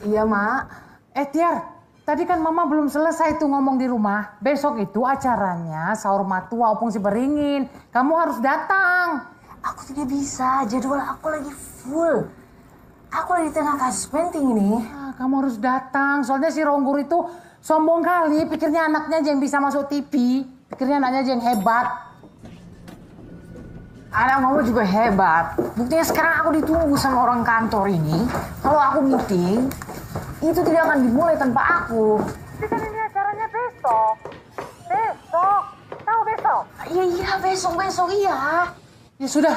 Iya, Mak. Tiar, tadi kan Mama belum selesai tuh ngomong di rumah. Besok itu acaranya sahur matua opung si Beringin. Kamu harus datang. Aku tidak bisa, jadwal aku lagi full. Aku lagi di tengah kasus penting ini. Ah, kamu harus datang, soalnya si Ronggur itu sombong kali. Pikirnya anaknya aja yang bisa masuk TV. Pikirnya anaknya aja yang hebat. Anak kamu juga hebat. Buktinya sekarang aku ditunggu sama orang kantor ini. Kalau aku meeting, itu tidak akan dimulai tanpa aku. Tapi kan ini acaranya besok. Besok. Tahu besok? Iya, besok, iya. Ya sudah,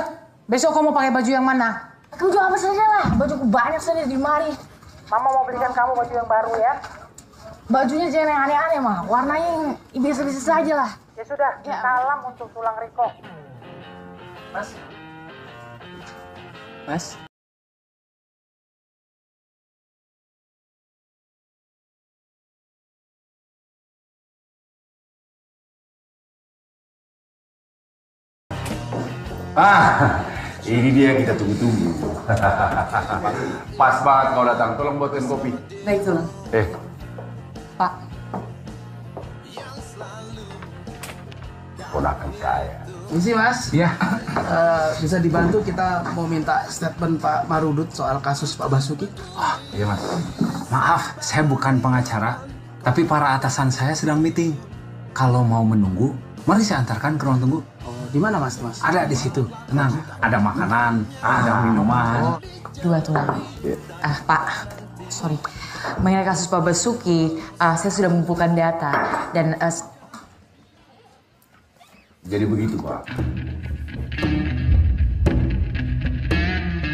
besok kamu pakai baju yang mana? Baju apa saja lah, bajuku banyak sekali di lemari. Mama mau belikan kamu baju yang baru ya. Bajunya jangan yang aneh-aneh, Ma. Warnanya yang biasa-biasa saja lah. Ya sudah, ya. Salam untuk tulang Riko. Mas? Ini dia yang kita tunggu-tunggu. Pas banget kau datang, tolong buatkan kopi. Baik, tolong. Pak. Ponakan saya. Misi, Mas. Iya. Bisa dibantu, kita mau minta statement Pak Marudut soal kasus Pak Basuki. Iya, Mas. Maaf, saya bukan pengacara, tapi para atasan saya sedang meeting. Kalau mau menunggu, mari saya antarkan ke ruang tunggu. Di mana, Mas? Ada di situ. Tenang, ada makanan, ada minuman. Dua tulang. Pak, sorry. Mengenai kasus Pak Basuki, saya sudah mengumpulkan data dan jadi begitu, Pak.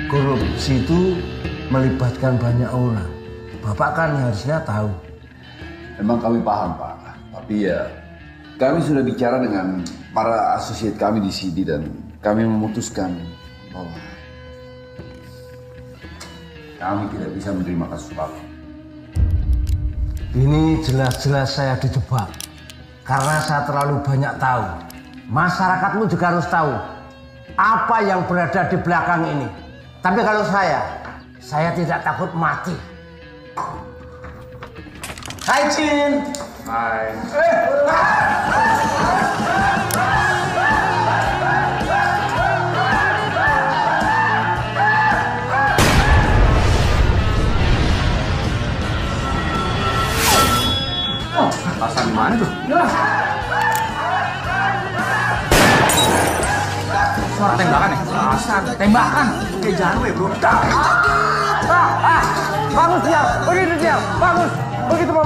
Korupsi itu melibatkan banyak orang. Bapak kan harusnya tahu. Emang kami paham, Pak. Tapi ya, kami sudah bicara dengan para asosiat kami di sini dan kami memutuskan bahwa kami tidak bisa menerima kasus Bapak. Ini jelas-jelas saya dijebak karena saya terlalu banyak tahu. Masyarakatmu juga harus tahu apa yang berada di belakang ini. Tapi kalau saya tidak takut mati. Hai, Cin. Hai. Pasang di mana tuh? Suara tembakan ya? Pasang, tembakan! Kayak jarum ya, bro. Bangun, siap! Begitu, siap! Bangun! Begitu, Pak.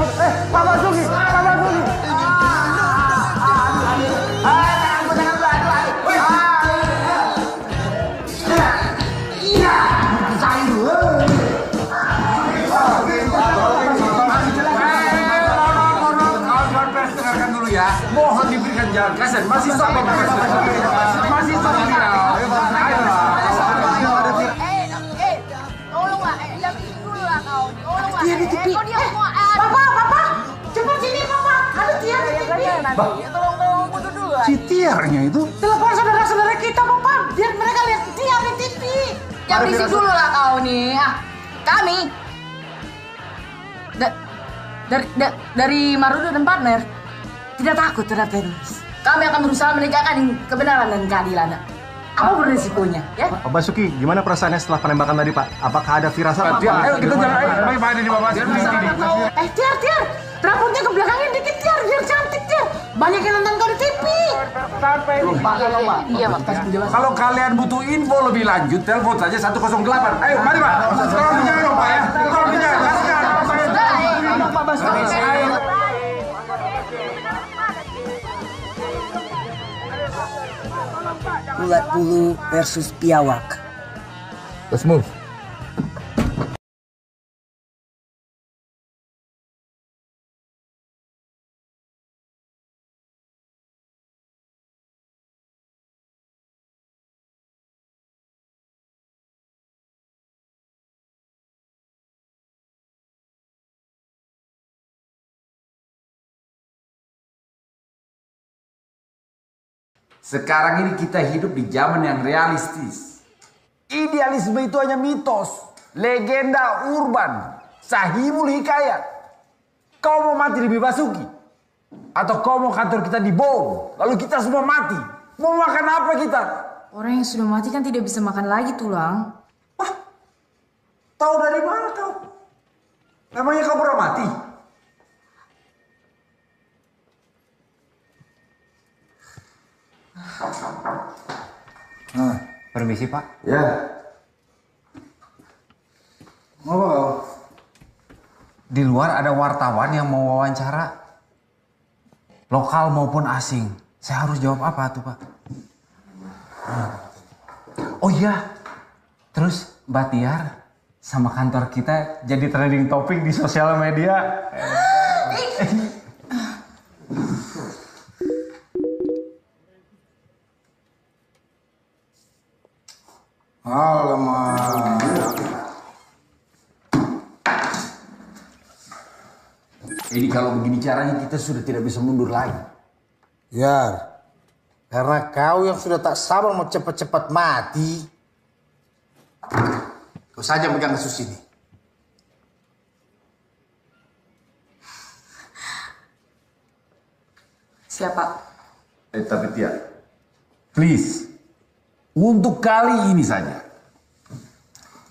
Pak Basuki! Pak Basuki! Mohon diberikan jalan kesen, masih sama Pak Basuki. Masih sama dia. Tolong lah, diambilin dulu lah kau. Tolong lah. Kau dia mau Papa, cepat sini Papa. Ada Tiar di TV. Tolong butuh dulu. Si Tiarnya itu telepon saudara-saudara kita, Papa. Biar mereka lihat Tiar di TV. Ya berisik dulu lah kau nih. Kami dari Marudut dan partner tidak takut terhadap teroris. Kami akan berusaha menegakkan kebenaran dan keadilan. Apa berisikonya? Ya? Pak Basuki, gimana perasaannya setelah penembakan tadi, Pak? Apakah ada firasat? Ayo kita jalan. Baik, Pak, ada di bawah. Tiar. Rambutnya ke belakangnya dikit, Tiar. Biar cantik, Tiar. Banyak yang nonton kau di TV. Sampai ini. Pak. Iya, Pak. Kalau kalian butuh info lebih lanjut, telepon saja 108. Ayo, mari, Pak. Tolong bicara, Pak, ya. Tolong bicara. Sudah, ayo, Pak Basuki. Bulat bulu versus piawak. Let's move. Sekarang ini kita hidup di zaman yang realistis. Idealisme itu hanya mitos, legenda urban. Sahihul Hikayat. Kau mau mati di Pak Basuki? Atau kau mau kantor kita dibom? Lalu kita semua mati? Mau makan apa kita? Orang yang sudah mati kan tidak bisa makan lagi tulang. Wah, tahu dari mana kau? Namanya kau pernah mati? Permisi Pak. Ya. Mau apa kau? Di luar ada wartawan yang mau wawancara. Lokal maupun asing. Saya harus jawab apa tuh Pak? Oh iya. Terus Mbak Tiar sama kantor kita jadi trending topic di sosial media. Alamak. Jadi kalau begini caranya kita sudah tidak bisa mundur lagi. Ya, karena kau yang sudah tak sabar mau cepat-cepat mati. Kau saja pegang kasus ini. Siapa? Tapi Tia, please, untuk kali ini saja,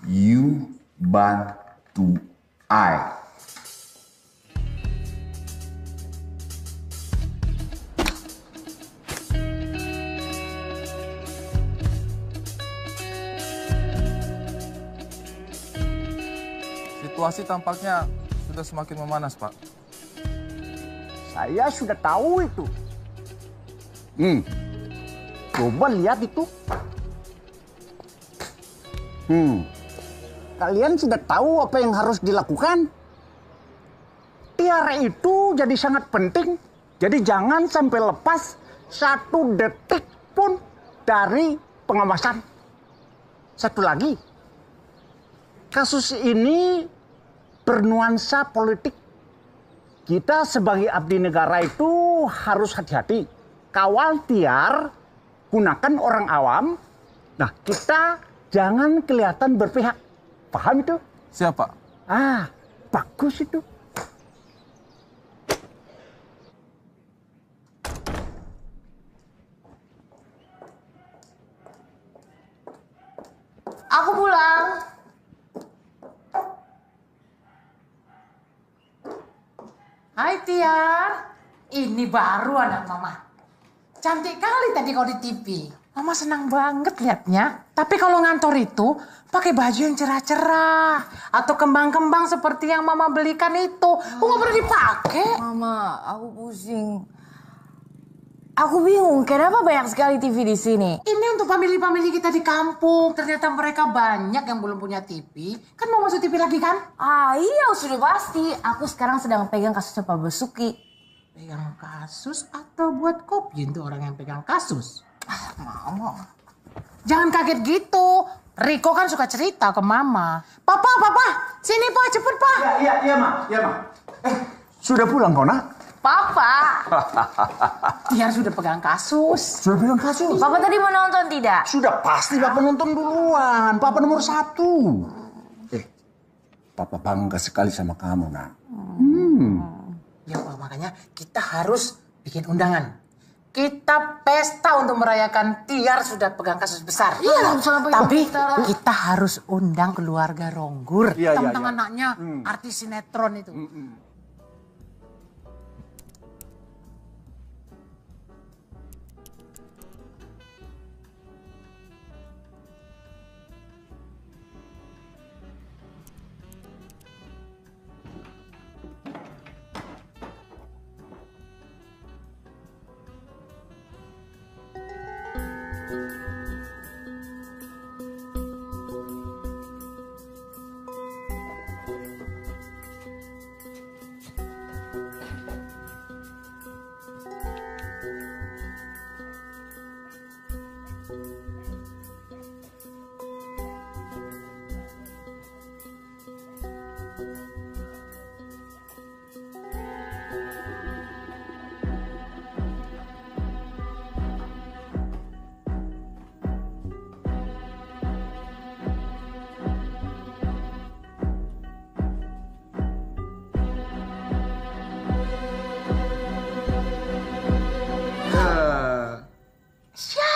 you bantu I. Situasi tampaknya sudah semakin memanas, Pak. Saya sudah tahu itu. Coba lihat itu. Kalian sudah tahu apa yang harus dilakukan. Tiara itu jadi sangat penting. Jadi jangan sampai lepas satu detik pun dari pengawasan. Satu lagi, kasus ini bernuansa politik. Kita sebagai abdi negara itu harus hati-hati. Kawal Tiar, gunakan orang awam. Nah, kita jangan kelihatan berpihak. Paham itu? Siapa? Ah, bagus itu. Aku pulang. Hai Tiar, ini baru anak Mama. Cantik kali tadi kau di TV. Mama senang banget liatnya. Tapi kalau ngantor itu pakai baju yang cerah-cerah atau kembang-kembang seperti yang Mama belikan itu. Kok nggak pernah dipakai? Mama, aku pusing. Aku bingung, kenapa banyak sekali TV di sini? Ini untuk family-family kita di kampung. Ternyata mereka banyak yang belum punya TV. Kan mau masuk TV lagi kan? Ah iya, sudah pasti. Aku sekarang sedang pegang kasusnya Pak Basuki. Pegang kasus atau buat kopi untuk orang yang pegang kasus? Ah, Mama. Jangan kaget gitu. Riko kan suka cerita ke Mama. Papa, sini Pak, cepet Pak. Iya, Ma. Sudah pulang kau, nak? Papa, Tiar sudah pegang kasus. Sudah pegang kasus? Papa tadi mau nonton tidak? Sudah pasti Papa nonton duluan. Papa nomor satu. Papa bangga sekali sama kamu, nak. Ya, Pak, makanya kita harus bikin undangan. Kita pesta untuk merayakan Tiar sudah pegang kasus besar. Iya, tapi kita harus undang keluarga Ronggur. Tentang anaknya, artis sinetron itu.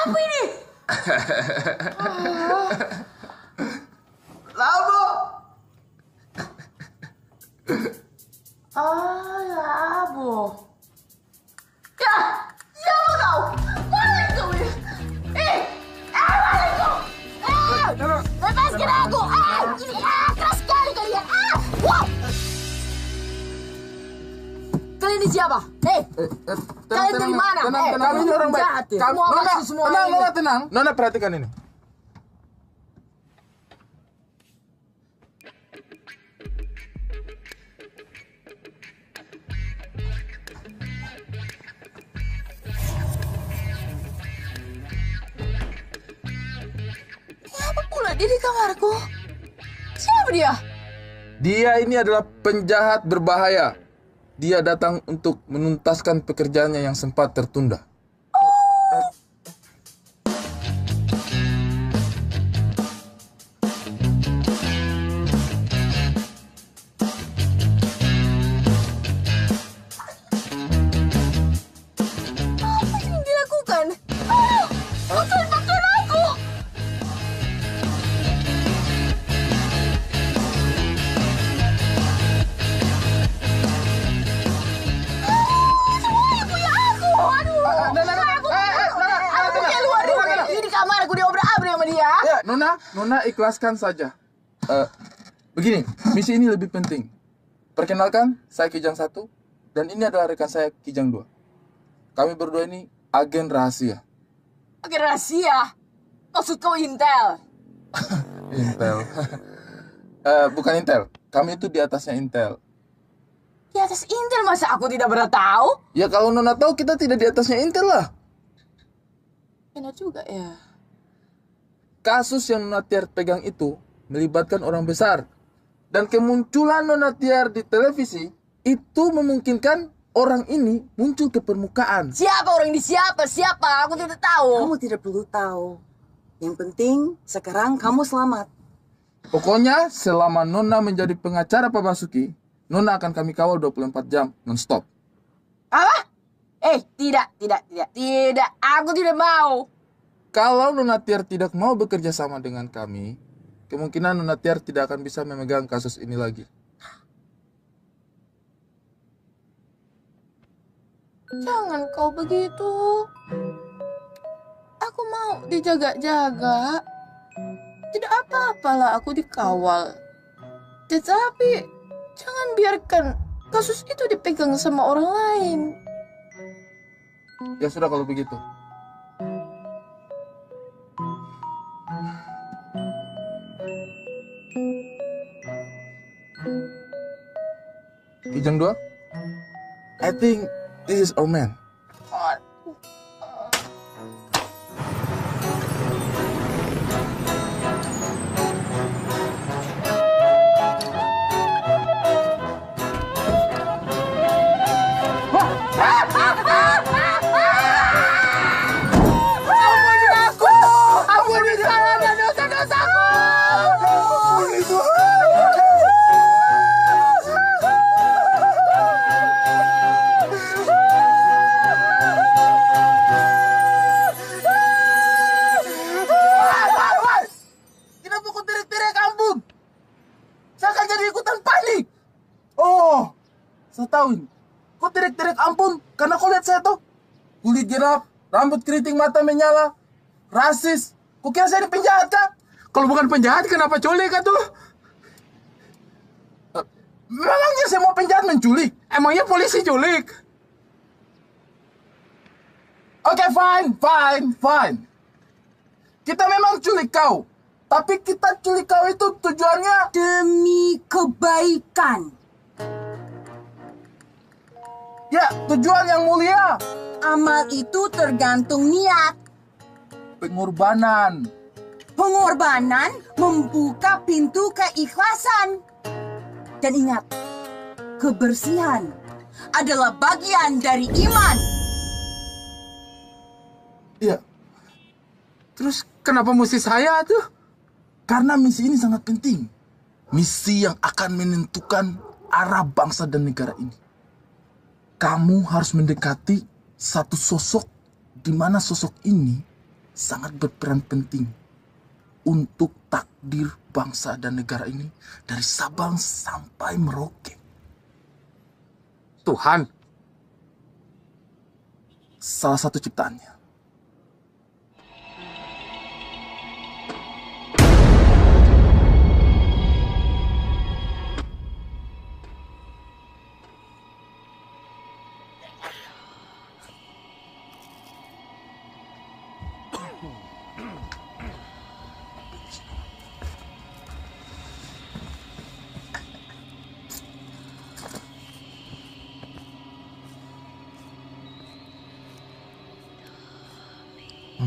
aku ini. Lama. Ah, labo. Ya, ya kau. Balik kau ini. Eh, balik kau. Lepaskan aku. Ini keras sekali kalian. Wow. Kalian ini siapa? Hei, kalian dari mana? Kami ini orang baik. Kamu awasi semua ini. Tenang. Nona perhatikan ini. Siapa pula dia di kamarku? Siapa dia? Dia ini adalah penjahat berbahaya. Dia datang untuk menuntaskan pekerjaannya yang sempat tertunda. Oh. Apa yang dilakukan? Oh, bantuan aku! Nona ikhlaskan saja. Begini, misi ini lebih penting. Perkenalkan, saya Kijang 1 dan ini adalah rekan saya Kijang 2. Kami berdua ini agen rahasia. Agen rahasia? Maksud kau Intel? Intel. Bukan Intel. Kami itu di atasnya Intel. Di atas Intel masa aku tidak pernah tahu? Ya kalau Nona tahu kita tidak di atasnya Intel lah. Enak juga ya. Kasus yang Nona Tiar pegang itu melibatkan orang besar. Dan kemunculan Nona Tiar di televisi itu memungkinkan orang ini muncul ke permukaan. Siapa orang ini? Siapa? Siapa? Aku tidak tahu. Kamu tidak perlu tahu. Yang penting sekarang kamu selamat. Pokoknya selama Nona menjadi pengacara Pak Basuki, Nona akan kami kawal 24 jam non-stop. Apa? Tidak. Aku tidak mau. Kalau Nona Tiar tidak mau bekerja sama dengan kami, kemungkinan Nona Tiar tidak akan bisa memegang kasus ini lagi. Jangan kau begitu. Aku mau dijaga-jaga. Tidak apa-apalah aku dikawal. Tetapi jangan biarkan kasus itu dipegang sama orang lain. Ya sudah kalau begitu. Kijang 2, I think this is our man. Kau teriak-teriak ampun karena kau lihat saya tuh kulit gelap, rambut keriting, mata menyala, rasis. Kau kira saya ini penjahat kah? Kalau bukan penjahat kenapa culik kah tuh? Memangnya semua penjahat menculik? Emangnya polisi culik? Oke, fine. Kita memang culik kau, tapi kita culik kau itu tujuannya demi kebaikan. Ya, tujuan yang mulia. Amal itu tergantung niat. Pengorbanan. Pengorbanan membuka pintu keikhlasan. Dan ingat, kebersihan adalah bagian dari iman. Ya. Terus kenapa misi saya tuh? Karena misi ini sangat penting. Misi yang akan menentukan arah bangsa dan negara ini. Kamu harus mendekati satu sosok di mana sosok ini sangat berperan penting untuk takdir bangsa dan negara ini dari Sabang sampai Merauke. Tuhan, salah satu ciptaannya.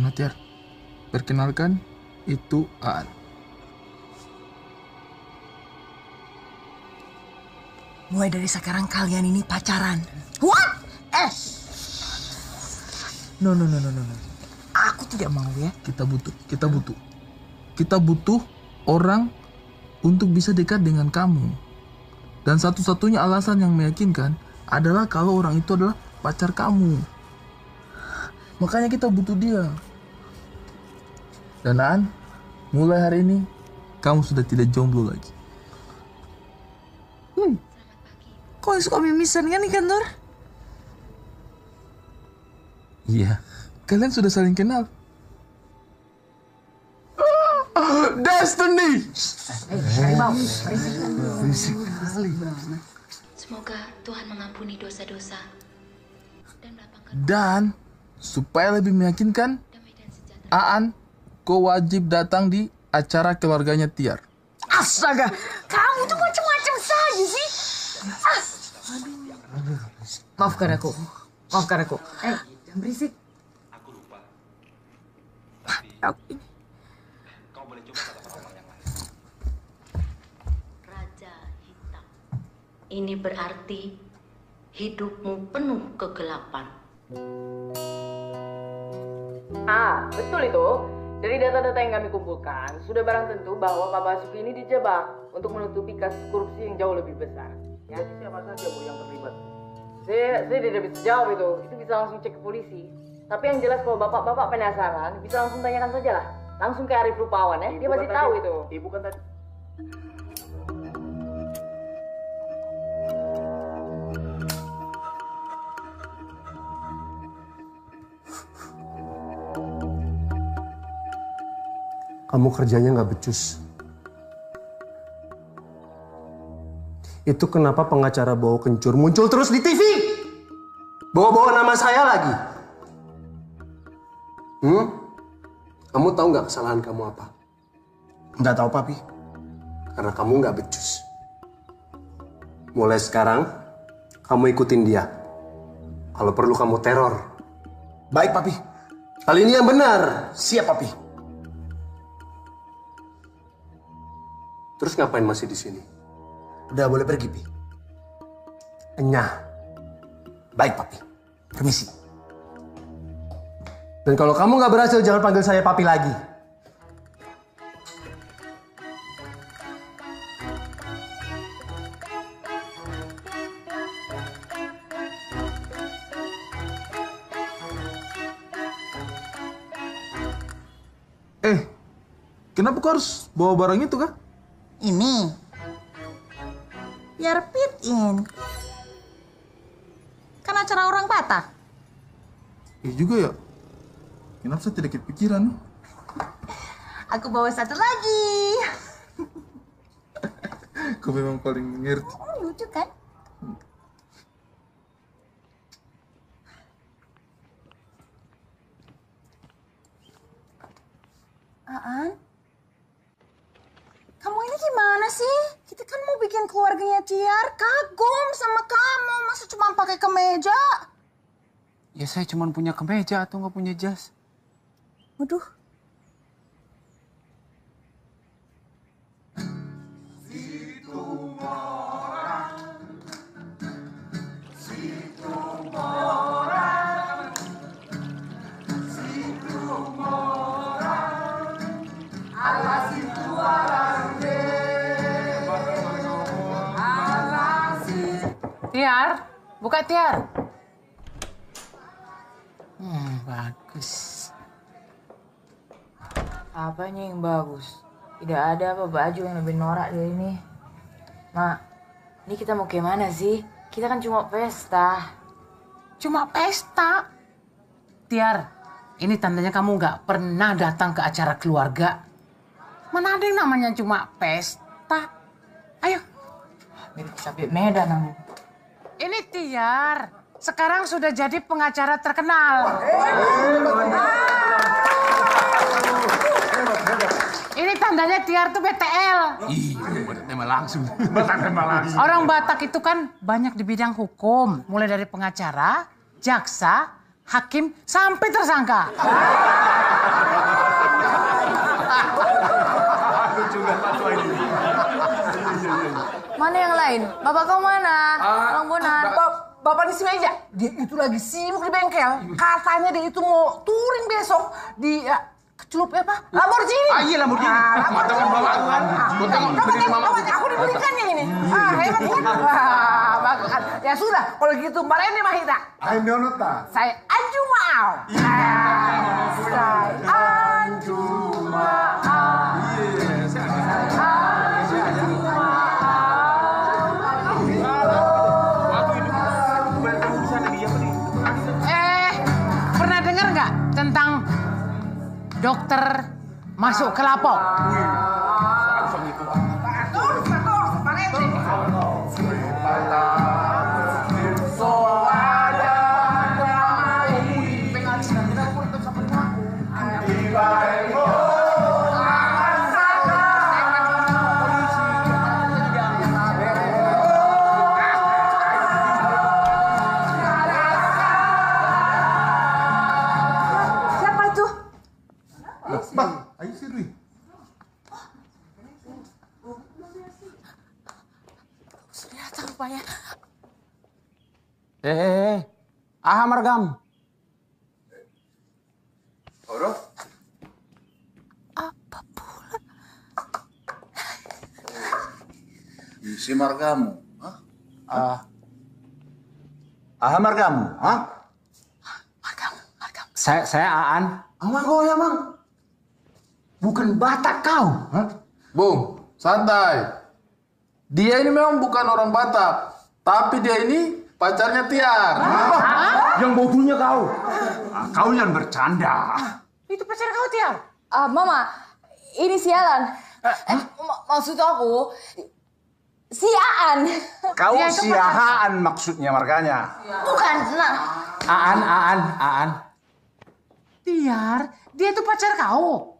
Ibu Tiar, perkenalkan itu Aan. Mulai dari sekarang kalian ini pacaran. What? No. Aku tidak mau ya. Kita butuh orang untuk bisa dekat dengan kamu. Dan satu-satunya alasan yang meyakinkan adalah kalau orang itu adalah pacar kamu. Makanya kita butuh dia. Dan Aan, mulai hari ini kamu sudah tidak jomblo lagi. Kok suka mimisan kan di kantor? Iya, kalian sudah saling kenal. Destiny! Semoga Tuhan mengampuni dosa-dosa. Dan supaya lebih meyakinkan, Aan, kau wajib datang di acara keluarganya Tiar. Astaga, kamu tuh macam-macam saja sih. Maafkan aku. Jangan berisik. Aku lupa. Kau boleh coba kata-kata yang lain. Raja hitam. Ini berarti hidupmu penuh kegelapan. Betul itu. Dari data-data yang kami kumpulkan, sudah barang tentu bahwa Pak Basuki ini dijebak untuk menutupi kasus korupsi yang jauh lebih besar. Ya, siapa saja Bu yang terlibat? Saya tidak bisa jawab itu bisa langsung cek ke polisi. Tapi yang jelas kalau bapak-bapak penasaran, bisa langsung tanyakan saja lah. Langsung ke Arief Rupawan ya, dia pasti tahu itu. Ibu kan tadi. Kamu kerjanya nggak becus. Itu kenapa pengacara bau kencur muncul terus di TV? Bawa-bawa nama saya lagi. Kamu tahu nggak kesalahan kamu apa? Nggak tahu, Papi. Karena kamu nggak becus. Mulai sekarang, kamu ikutin dia. Kalau perlu kamu teror. Baik, Papi. Kali ini yang benar. Siap, Papi. Terus ngapain masih di sini? Udah boleh pergi, Pi. Enyah. Baik, Papi. Permisi. Dan kalau kamu nggak berhasil, jangan panggil saya Papi lagi. Kenapa kau harus bawa barang itu, Kak? Ini biar fit in. Kan acara orang Batak. Iya juga ya. Kenapa saya tidak kepikiran? Aku bawa satu lagi. Kau memang paling ngerti. Lucu kan? Aan? Kamu ini gimana sih? Kita kan mau bikin keluarganya Tiar kagum sama kamu. Masa cuma pakai kemeja? Ya saya cuma punya kemeja atau nggak punya jas. Waduh. Tiar, buka Tiar. Bagus. Apanya yang bagus? Tidak ada apa baju yang lebih norak dari ini. Mak, ini kita mau kemana sih? Kita kan cuma pesta. Cuma pesta? Tiar, ini tandanya kamu nggak pernah datang ke acara keluarga. Mana ada yang namanya cuma pesta? Ayo. Sampai Medan kamu. Ini Tiar, sekarang sudah jadi pengacara terkenal. Ini tandanya Tiar tuh BTL. Ih, bertema langsung. Orang Batak itu kan banyak di bidang hukum. Mulai dari pengacara, jaksa, hakim, sampai tersangka. Mana yang lain? Bapak kau mana? Orang Bonan. Bapak di sini aja. Dia itu lagi sibuk di bengkel. Katanya dia itu mau touring besok di... Celupnya apa? Lamborghini. Ah, iya Lamborghini. Mama tengok bawa kan. Aku dibelikan yang ini. Ah, hebat kan? Wah, bagus. Ya sudah, kalau gitu marahin nih Mahita. Saya anju maaf. Saya anju maaf. Pernah dengar nggak tentang dokter masuk ke lapok? Ah, margam. Orang? Apa pula? Isi margamu, hah? Ah, margamu, hah? Margam. Saya Aan. Amang goyang, Mang. Bukan Batak kau, hah? Bung, santai. Dia ini memang bukan orang Batak, tapi dia ini pacarnya Tiar. Yang bodohnya kau. Kau yang bercanda. Itu pacar kau, Tiar? Mama, ini sialan. Maksud aku, si Aan. Kau si Aan maksudnya, markanya. Bukan, nah. Aan. Tiar, dia itu pacar kau.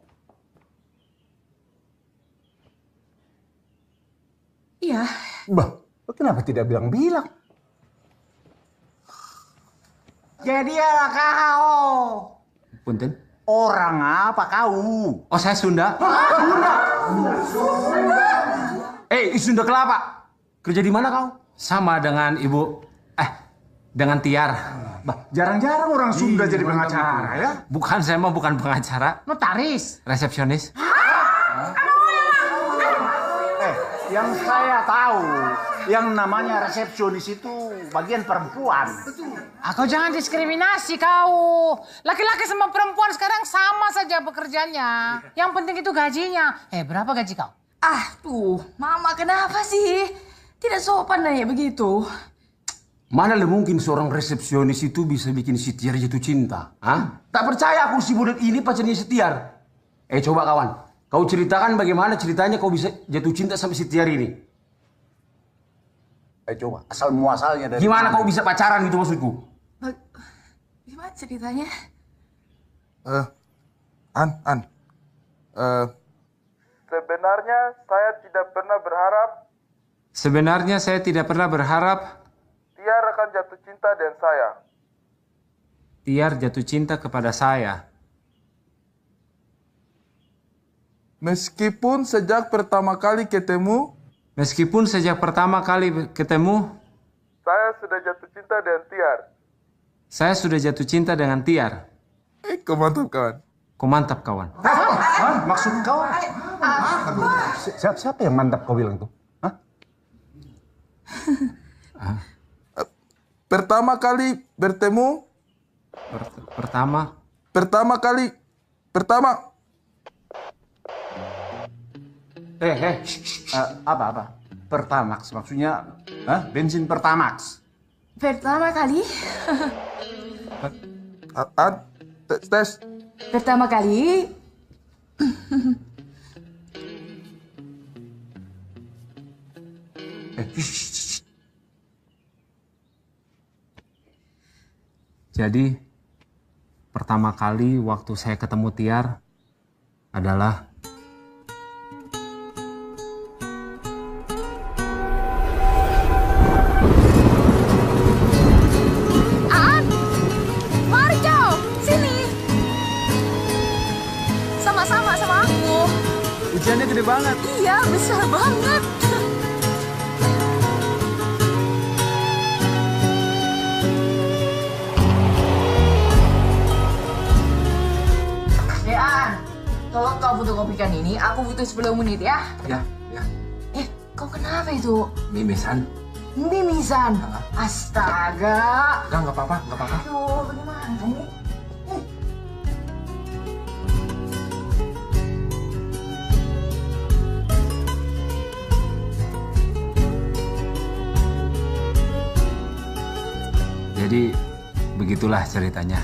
Iya. Bah, kenapa tidak bilang-bilang? Jadi ya kau. Punten. Orang apa kau? Oh, saya Sunda. Sunda. Sunda kelapa. Kerja di mana kau? Sama dengan Ibu. Dengan Tiar. Bah, jarang-jarang orang Sunda jadi pengacara ya. Bukan, saya mah bukan pengacara. Notaris. Resepsionis. Yang saya tahu, yang namanya resepsionis itu bagian perempuan. Betul. Kau jangan diskriminasi kau. Laki-laki sama perempuan sekarang sama saja pekerjaannya. Yang penting itu gajinya. Berapa gaji kau? Tuh, Mama kenapa sih? Tidak sopan nanya begitu. Mana le mungkin seorang resepsionis itu bisa bikin si Tiar jatuh cinta? Tak percaya aku si budak ini pacarnya si Tiar. Coba kawan. Kau ceritakan bagaimana ceritanya kau bisa jatuh cinta sama si Tiar ini. Coba, asal muasalnya dari... Gimana kau bisa pacaran gitu maksudku? Gimana ceritanya? Sebenarnya saya tidak pernah berharap... Tiar akan jatuh cinta dengan saya. Tiar jatuh cinta kepada saya. Meskipun sejak pertama kali ketemu... Saya sudah jatuh cinta dengan Tiar. Kau mantap, kawan. Maksud kau? Siapa yang mantap kau bilang tuh? Pertama kali bertemu... Pertama? Apa? Pertamax maksudnya, bensin Pertamax. Pertama kali. Tes. Pertama kali. Jadi, pertama kali waktu saya ketemu Tiar adalah Aan, Marjo, sini. Sama-sama sama aku. Hujannya gede banget. Iya, besar banget. Kalau kau butuh kopikan ini, aku butuh 10 menit ya. Ya. Kau kenapa itu? Mimisan. Mimisan? Astaga. Enggak apa-apa, enggak apa-apa. Aduh, bagaimana ini? Jadi, begitulah ceritanya.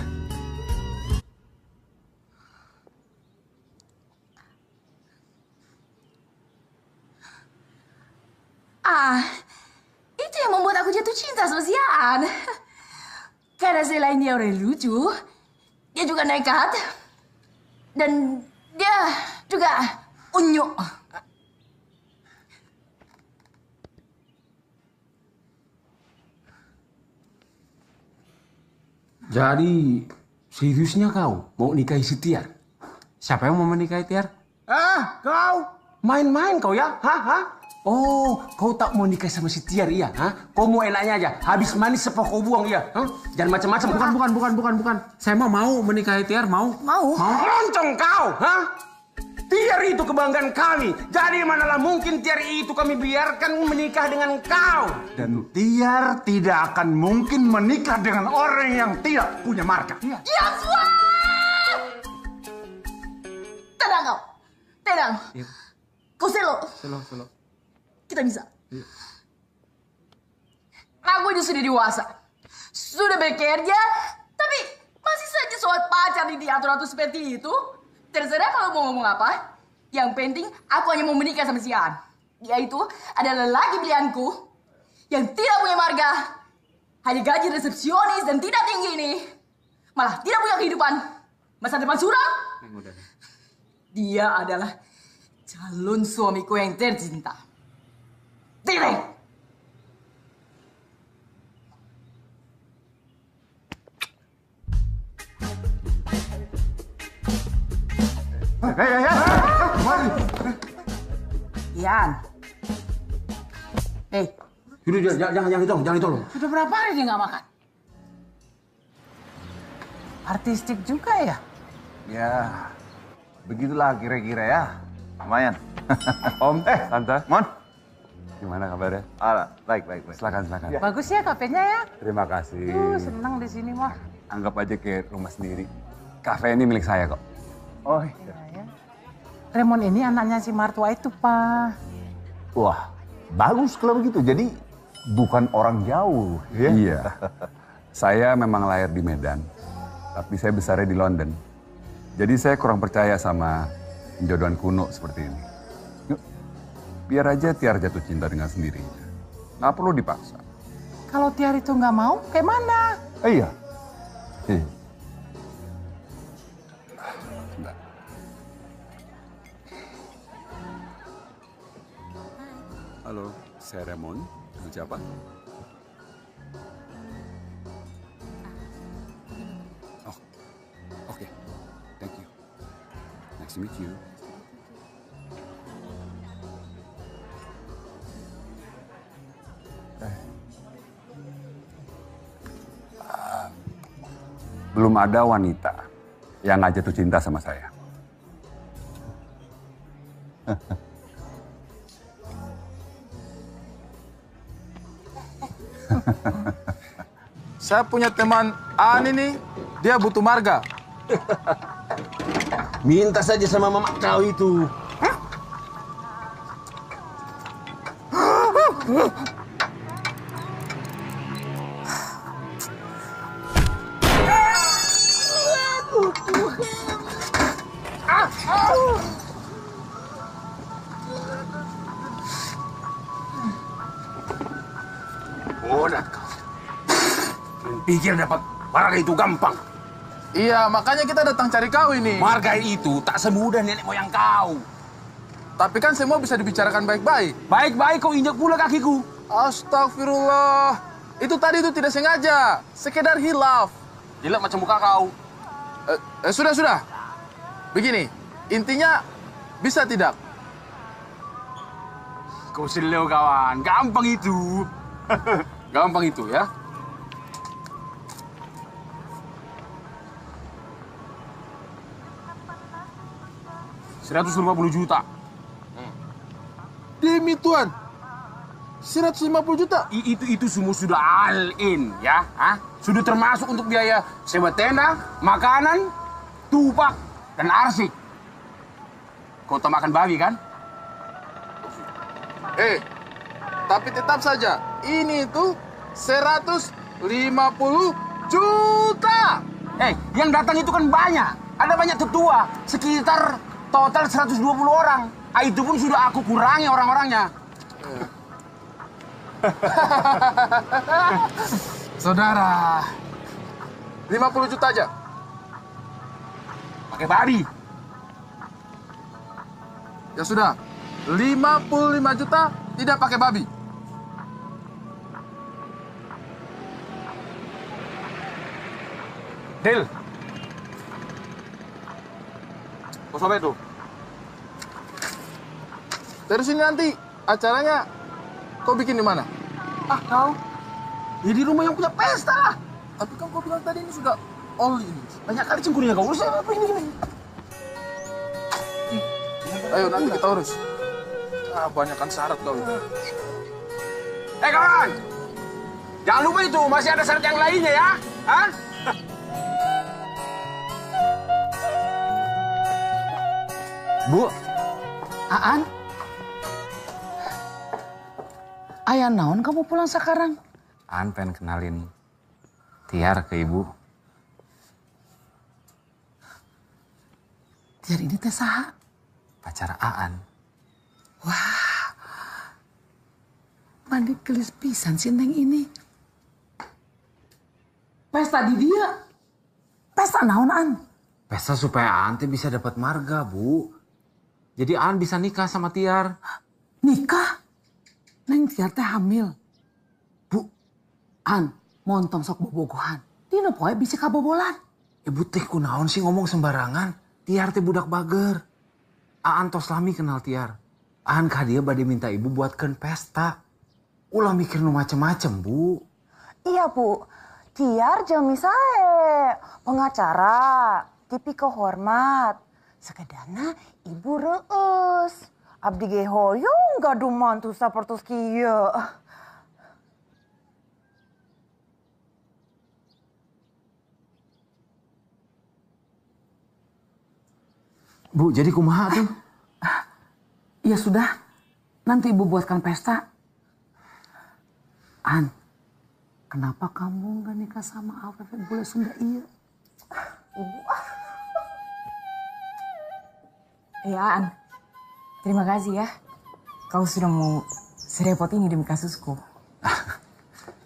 Itu yang membuat aku jatuh cinta sama si Aan. Karena selain dia orang lucu, dia juga nekat. Dan dia juga unyu. Jadi, seriusnya kau mau nikahi si Tiar? Siapa yang mau menikahi Tiar? Kau! Main-main kau ya? Oh, kau tak mau nikah sama si Tiar, iya? Kau mau enaknya aja, habis manis sepok kau buang, iya? Jangan macam-macam. Bukan. Saya mau menikahi Tiar, mau. Mau? Loncong kau, Tiar itu kebanggaan kami. Jadi manalah mungkin Tiar itu kami biarkan menikah dengan kau. Dan Tiar tidak akan mungkin menikah dengan orang yang tidak punya marka. Yaswa! Tenang kau, tenang. Kau selo. Kita bisa. Aku itu sudah dewasa, sudah bekerja, tapi masih saja soal pacar diatur-atur seperti itu. Terserah kalau mau ngomong apa. Yang penting aku hanya mau menikah sama si Aan. Dia itu adalah lelaki pilihanku yang tidak punya marga, hanya gaji resepsionis dan tidak tinggi ini. Malah tidak punya kehidupan, masa depan suram. Dia adalah calon suamiku yang tercinta. Tidak. Ian. Jangan ditolong. Sudah berapa hari dia nggak makan? Artistik juga ya? Ya, begitulah kira-kira ya. Lumayan. Om, Tante. Mon. Gimana kabarnya? Baik. Silakan. Ya. Bagus ya kafenya ya? Terima kasih. Senang di sini mah. Anggap aja kayak rumah sendiri. Kafe ini milik saya kok. Oh iya. Raymond ini anaknya si Martua itu, Pak. Wah, bagus kalau begitu. Jadi bukan orang jauh ya? Iya. Saya memang lahir di Medan, tapi saya besarnya di London. Jadi saya kurang percaya sama penjodohan kuno seperti ini. Biar aja Tiar jatuh cinta dengan sendirinya. Nggak perlu dipaksa. Kalau Tiar itu nggak mau, kayak mana? Iya. Halo, saya Raymond. Siapa? Oh, oke. Thank you. Nice to meet you. Belum ada wanita yang nggak jatuh cinta sama saya. Saya punya teman Aan ini, dia butuh marga. Minta saja sama mama kau itu. Pikir dapat marga itu gampang. Iya, makanya kita datang cari kau ini. Marga itu tak semudah nenek moyang kau. Tapi kan semua bisa dibicarakan baik-baik. Baik-baik kau injak pula kakiku. Astagfirullah. Itu tadi itu tidak sengaja. Sekedar hilaf. Jelek macam muka kau. Sudah. Begini, intinya bisa tidak? Kau selo kawan. Gampang itu. Gampang itu ya. $150 juta. Demi Tuhan, 150 juta? Itu semua sudah all-in, ya. Hah? Sudah termasuk untuk biaya sewa tenda, makanan, tupak, dan arsik. Kau tak makan babi, kan? Tapi tetap saja, ini itu 150 juta. Yang datang itu kan banyak. Ada banyak tetua, sekitar total 120 orang. Itu pun sudah aku kurangi orang-orangnya. Saudara, 50 juta aja. Pakai babi. Ya sudah, 55 juta tidak pakai babi. Deal. Kok sampai itu? Terus ini nanti acaranya kau bikin di mana? Kau? Ya di rumah yang punya pesta lah. Tapi kan kau bilang tadi ini sudah all in. Banyak kali cengkurunya kau urus apa ini? Ayo nanti kita urus. Banyakan syarat kau ini. Kawan! Jangan lupa itu, masih ada syarat yang lainnya ya. Hah? Bu, Aan? Ayah naon kamu pulang sekarang? Aan pengen kenalin Tiar ke ibu. Tiar ini teh saha? Pacar Aan. Wah, mandi kelis pisan si neng ini. Pesta di dia? Pesta naon, Aan? Pesta supaya Aan teh bisa dapat marga, Bu. Jadi Aan bisa nikah sama Tiar. Nikah? Neng Tiar teh hamil. Bu, An, montong sok bobogohan. Dina poe bisa kabobolan. Ibu teh kunaon sih ngomong sembarangan. Tiar teh budak bager. Aan tos lami kenal Tiar. Aan kah dia badai minta ibu buatkan pesta. Ulah mikir nu macem-macem, Bu. Iya, Bu. Tiar jami sae. Pengacara, tipiko hormat. Sekedana ibu reus. Abdi ge hoyong gaduh mantu sapertos kieu. Bu, jadi kumaha tuh? Ya sudah, nanti ibu buatkan pesta. An, kenapa kamu nggak nikah sama Alfred Bule Sunda iya? Ibu. Ya, An. Terima kasih ya, kau sudah mau serepot ini demi kasusku.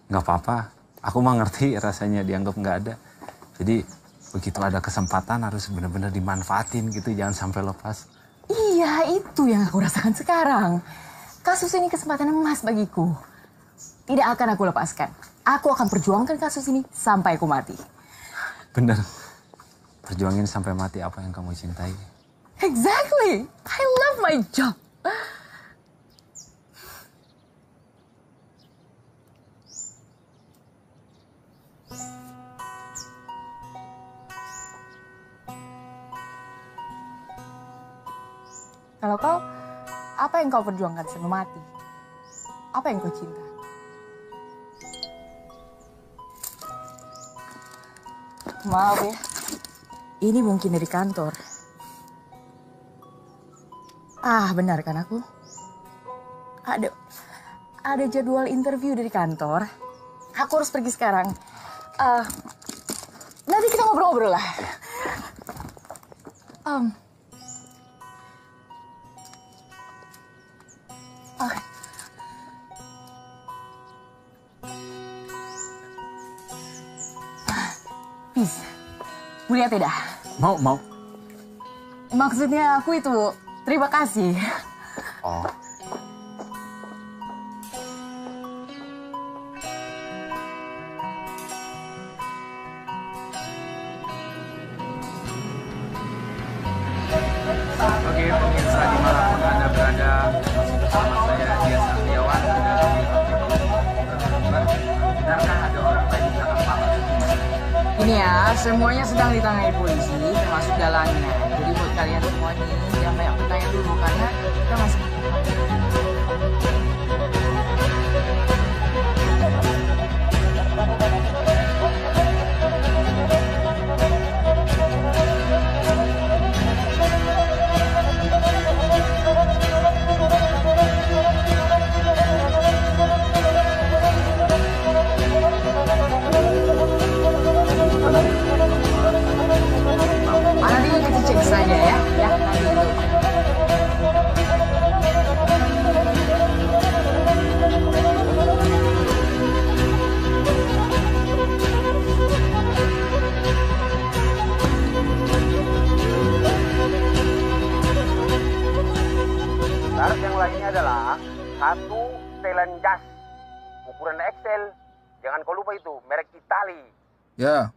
Nggak apa-apa, aku mah ngerti rasanya dianggap nggak ada. Jadi begitu ada kesempatan harus benar-benar dimanfaatin gitu, jangan sampai lepas. Iya, itu yang aku rasakan sekarang. Kasus ini kesempatan emas bagiku. Tidak akan aku lepaskan. Aku akan perjuangkan kasus ini sampai aku mati. Bener, perjuangin sampai mati apa yang kamu cintai. Exactly. I love my job. Kalau kau, apa yang kau perjuangkan sampai mati? Apa yang kau cinta? Maaf ya. Ini mungkin dari kantor. Benar kan aku? Aduh, ada jadwal interview dari kantor. Aku harus pergi sekarang. Nanti kita ngobrol-ngobrol lah. Bisa. Boleh tidak? Mau. Maksudnya aku itu, terima kasih. Oh. Oke, pemirsa, di mana pun Anda berada, masih bersama saya, Dia Satyawan, dari benarkah ada orang lain di belakang Pak Basuki? Ini ya, semuanya sedang ditangani polisi, termasuk jalannya. Jadi buat kalian semua nih, jangan banyak bertanya dulu, karena kita masih... Ya,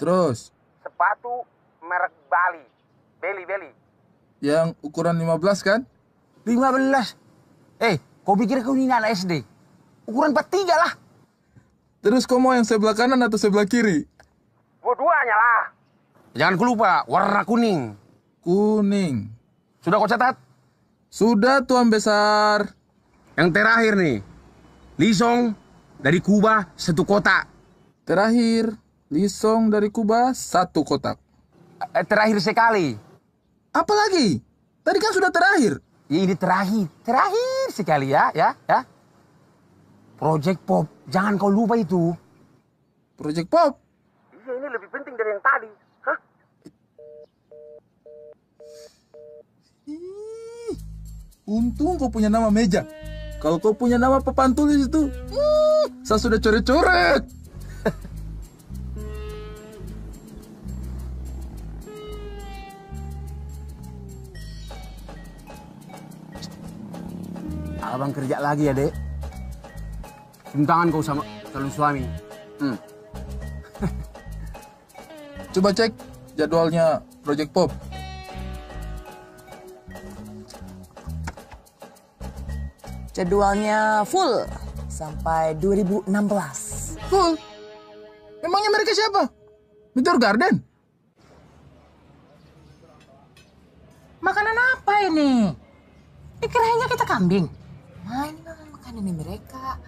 terus? Sepatu merek Bali, Beli. Yang ukuran 15 kan? 15? Kau pikir kau ini anak SD? Ukuran 43 lah. Terus kau mau yang sebelah kanan atau sebelah kiri? Dua-duanya lah. Jangan kau lupa, warna kuning. Kuning. Sudah kau catat? Sudah, Tuan Besar. Yang terakhir nih, Lisong dari Kuba 1 kotak. Terakhir, Lisong dari Kuba 1 kotak. Terakhir sekali. Apa lagi? Tadi kan sudah terakhir. Ya, ini terakhir sekali ya. Project Pop, jangan kau lupa itu. Project Pop? Iya, ini lebih penting dari yang tadi. Hah? Untung kau punya nama meja. Kalau kau punya nama papan tulis itu, saya sudah coret-coret. Abang kerja lagi ya, Dek? Cium tangan kau sama calon suami. Coba cek jadwalnya Project Pop. Jadwalnya full sampai 2016. Full? Memangnya mereka siapa? Meteor Garden? Makanan apa ini? Kirainnya kita kambing. Nah, ini makanan mereka.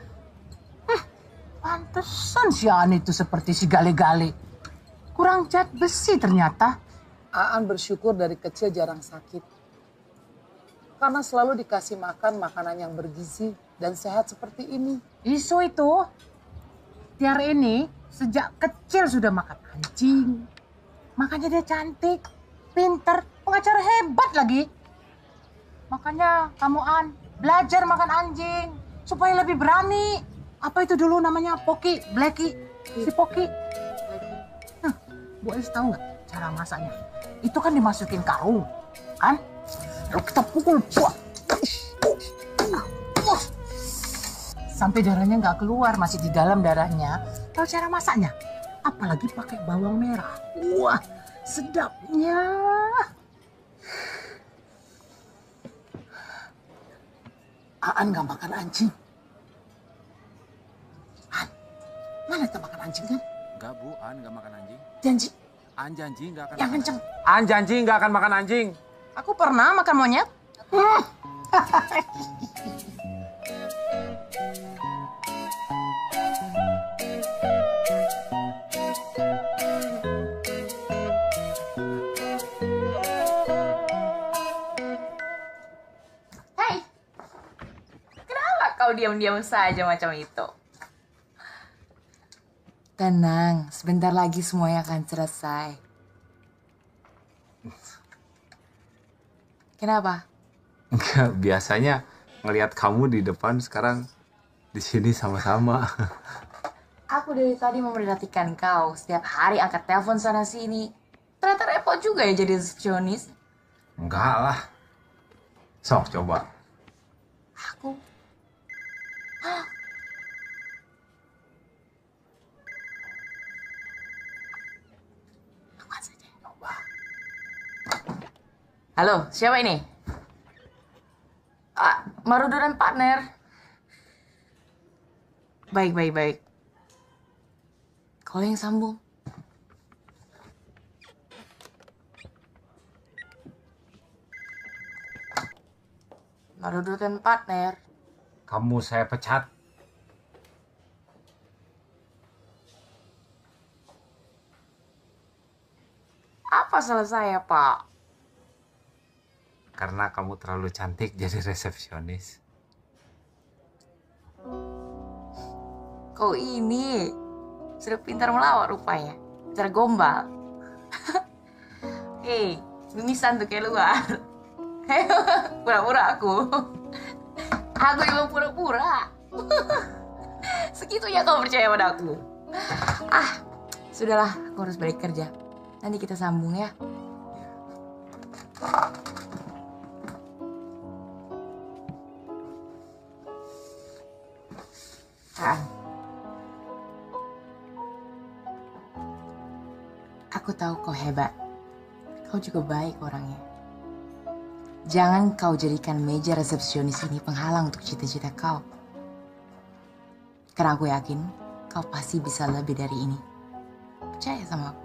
Pantesan si Aan itu seperti si gale-gale. Kurang cat besi ternyata. Aan bersyukur dari kecil jarang sakit. Karena selalu dikasih makan makanan yang bergizi dan sehat seperti ini. Isu itu, Tiar ini sejak kecil sudah makan anjing. Makanya dia cantik, pinter, pengacara hebat lagi. Makanya kamu, Aan, belajar makan anjing, supaya lebih berani. Apa itu dulu namanya? Poki, Blacky, si Poki. Nah, Bu Elis tahu nggak cara masaknya? Itu kan dimasukin karung, kan? Lalu kita pukul, buah. Sampai darahnya nggak keluar, masih di dalam darahnya. Tahu cara masaknya? Apalagi pakai bawang merah. Wah, sedapnya. Aan nggak makan anjing. Aan, mana kita makan anjing kan? Enggak, Bu. Aan nggak makan anjing. Janji. Aan janji nggak akan. Yang kenceng. Aan janji nggak akan makan anjing. Aku pernah makan monyet. kau diam-diam saja macam itu. Tenang, sebentar lagi semuanya akan selesai. Kenapa? Enggak, biasanya ngelihat kamu di depan, sekarang di sini sama-sama. Aku dari tadi memperhatikan kau, setiap hari angkat telepon sana-sini. Ternyata repot juga ya jadi resepsionis. Enggak lah. Sok, coba. Aku? Hah? Aku saja. Coba. Halo, siapa ini? Marudut dan partner. Baik. Kalau yang sambung. Marudut dan partner. Kamu saya pecat. Apa salah saya, Pak? Karena kamu terlalu cantik jadi resepsionis. Kau ini sudah pintar melawak rupanya. Pintar gombal. Hei, mimisan tuh kayak luar. Pura-pura aku. Aku emang pura-pura. Segitunya kau percaya pada aku. Ah, sudahlah, aku harus balik kerja. Nanti kita sambung ya. Aku tahu kau hebat. Kau juga baik orangnya. Jangan kau jadikan meja resepsionis ini penghalang untuk cita-cita kau. Karena aku yakin kau pasti bisa lebih dari ini. Percaya sama aku.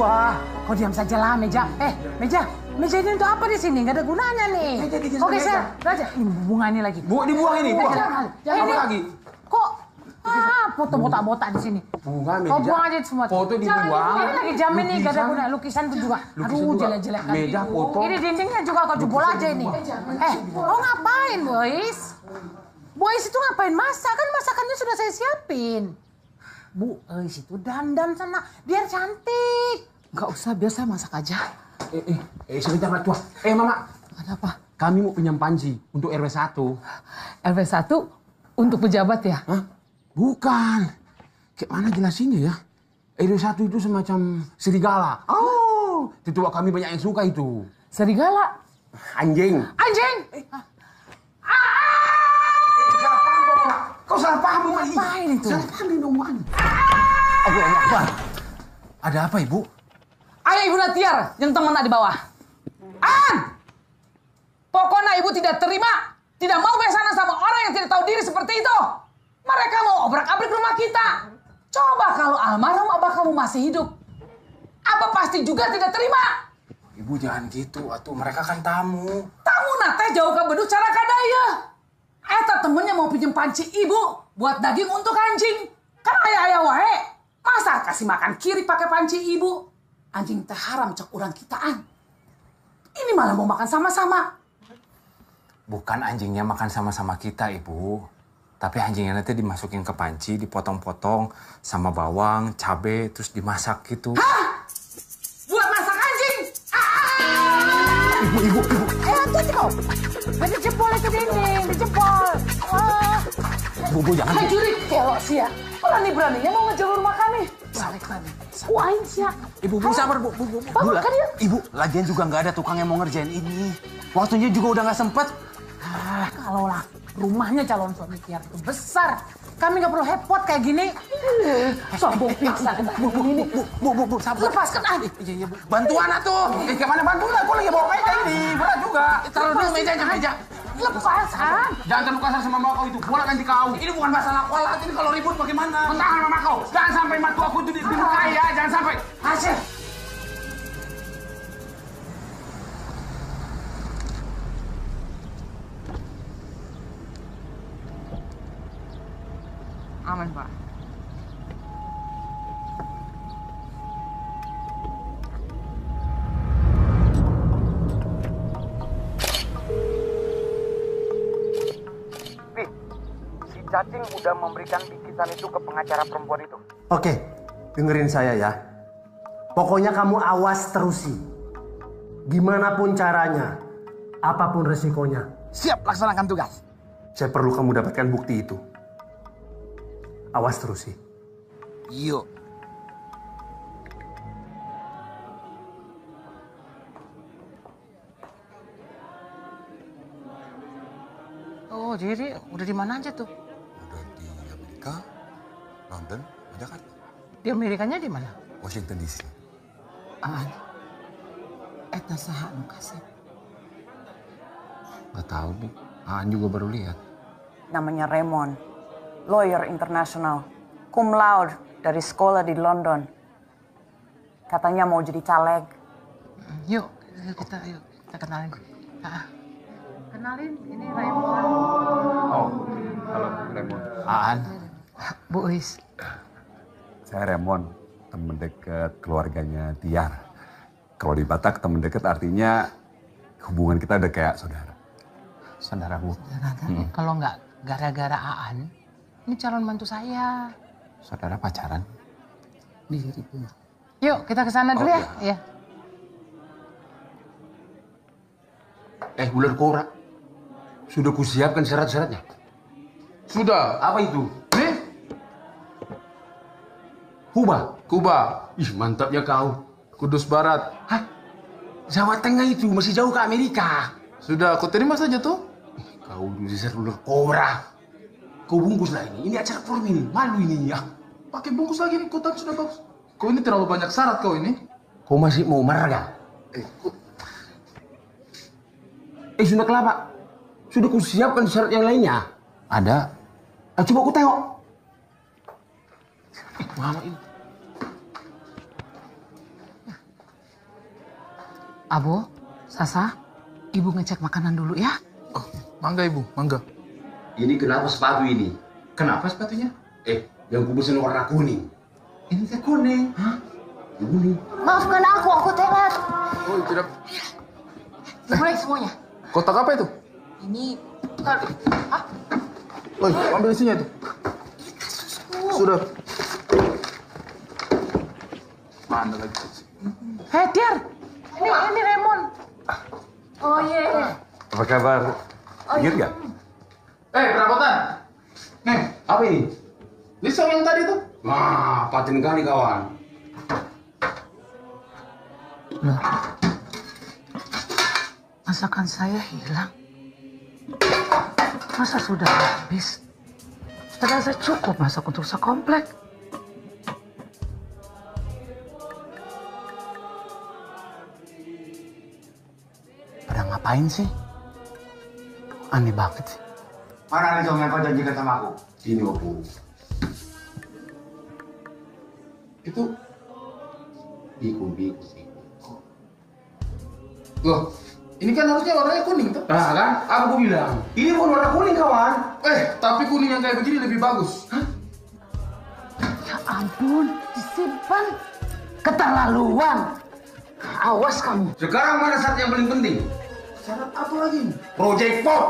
Wah, kau diam sajalah meja. Meja ini untuk apa di sini? Gak ada gunanya nih. Oke, saya raja. Ini bunga ini lagi. Dibuang ini. Jangan lagi. Kok? Foto botak-botak di sini. Bunga meja. Kau buang aja semua. Foto dibuang. Ini lagi jam ini gak ada guna. Lukisan pun juga. Aduh, jelek-jelek. Meja foto. Ini dindingnya juga kau jebol aja ini. Kau ngapain, boys? Boys itu ngapain masak? Kan masakannya sudah saya siapin. Bu, situ dandan sana, biar cantik. Nggak usah, biar saya masak aja. Sebentar, Mama. Mama. Ada apa? Kami mau penyampaian sih untuk RW 1. RW 1 untuk pejabat ya? Hah? Bukan. Kayak mana jelasinnya ya? RW 1 itu semacam serigala. Oh, tetua kami banyak yang suka itu. Serigala? Anjing. Anjing? Kau salah paham, Mama. Ngapain itu? Salah paham, Mama. Allahu Akbar. Ada apa, Ibu? Ayah Ibu Tiar yang teman di bawah. Aan! Pokoknya Ibu tidak terima, tidak mau bersama sama orang yang tidak tahu diri seperti itu. Mereka mau obrak-abrik rumah kita. Coba kalau almarhum abah kamu masih hidup. Abah pasti juga tidak terima. Ibu jangan gitu, atuh mereka kan tamu. Tamu nate jauh ke beduk cara kadaya. Eta temennya mau pinjam panci ibu buat daging untuk anjing. Kan ayah-ayah wae. Masa kasih makan kiri pakai panci ibu? Anjing teh haram cek urang kitaan. Ini malah mau makan sama-sama. Bukan anjingnya makan sama-sama kita, Ibu. Tapi anjingnya nanti dimasukin ke panci, dipotong-potong sama bawang, cabe, terus dimasak gitu. Hah? Buat masak anjing? Ibu. Beri jempol ke dinding, dijempol. Bu, jangan. Hai juri, kelok sih ya. Berani-beraninya mau ngejalur rumah kami. Balik kami. Kuain sih ya. Ibu, sabar, Bu. Bapak kan ya? Ibu, lagian juga nggak ada tukang yang mau ngerjain ini. Waktunya juga udah nggak sempet. Kalau lah, rumahnya calon suami Tiar itu besar. Kami nggak perlu hepot kayak gini. Sombong pisah. Bu, sabar. Lepaskan, ah. Iya, Bu. Bantuan, atuh. Gimana bantuan? Aku lagi bawa meja ini. Berat juga. Taruh dulu mejanya. Lepas Aan! Jangan terlalu kasar sama mama kau itu, bola nanti kau. Ini bukan masalah kau lah, ini kalau ribut bagaimana? Bentangan mama kau, jangan sampai matu aku itu dimurkai ya, jangan sampai. Hasil! Aman, Pak. Pi, si cacing udah memberikan bikisan itu ke pengacara perempuan itu. Oke, dengerin saya ya. Pokoknya kamu awas terusi. Gimana pun caranya, apapun resikonya. Siap laksanakan tugas. Saya perlu kamu dapatkan bukti itu. Awas terus sih. Yuk. Oh, jadi udah di mana aja tuh? Udah di Amerika, London, Jakarta. Di Amerikanya di mana? Washington DC. Aan, eta saha anu kasep? Nggak tahu, Bu. Aan juga baru lihat. Namanya Raymond. Lawyer internasional, cum laude dari sekolah di London. Katanya mau jadi caleg. Yuk, kita kenalin. Kenalin, ini Raymond. Oh, halo Raymond. Aan. Bu Uis. Saya Raymond, teman dekat keluarganya Tiar. Kalau di Batak teman dekat artinya hubungan kita udah kayak saudara. Saudara Bu. Kalau nggak gara-gara Aan. Ini calon mantu saya. Saudara pacaran? Diri punya. Yuk, kita ke sana dulu ya. Iya. Ular kora. Sudah kusiapkan syarat-syaratnya? Sudah. Apa itu? Nih? Kuba. Kuba. Ih, mantap ya kau. Kudus Barat. Hah? Jawa Tengah itu masih jauh ke Amerika. Sudah, kau terima saja tuh. Kau diseret ular kora. Kau bungkus lagi, ini acara forum ini, malu ini ya. Pakai bungkus lagi nih, kotak sudah bagus. Kau ini terlalu banyak syarat kau ini. Kau masih mau marah gak? Sudah kelapa. Sudah kusiapkan syarat yang lainnya. Ada. Nah, coba aku tengok. Mama ini. Abo, Sasa, Ibu ngecek makanan dulu ya. Oh, mangga Ibu, mangga. Ini kenapa sepatu ini? Kenapa sepatunya? Yang kubusin warna kuning. Ini teh kuning. Hah? Kuning. Maafkan aku telat. Oh, tidak. Boleh semuanya. Kotak apa itu? Ini... Hah? Woi, ambil isinya itu. Ini kasusku. Sudah. Mana lagi? Hei, Tiar. Ini Raymond. Oh, iya. Apa kabar? Ingat gak? Perabotan. Nih, apa ini? Lisong yang tadi tuh. Wah, paten kali kawan. Loh. Masakan saya hilang. Masa sudah habis? Padahal saya cukup masak untuk sekomplek. Pada ngapain sih? Aneh banget sih. Mana lisong yang kau janjikan sama aku? Ini, Bu. Itu... Biku. Loh, ini kan harusnya warnanya kuning, tuh. Nah, kan? Aku bilang. Ini bukan warna kuning, kawan. Tapi kuning yang kayak begini lebih bagus. Hah? Ya ampun, disimpan. Keterlaluan. Awas kamu. Sekarang mana syarat yang paling penting? Syarat apa lagi? Project Pop.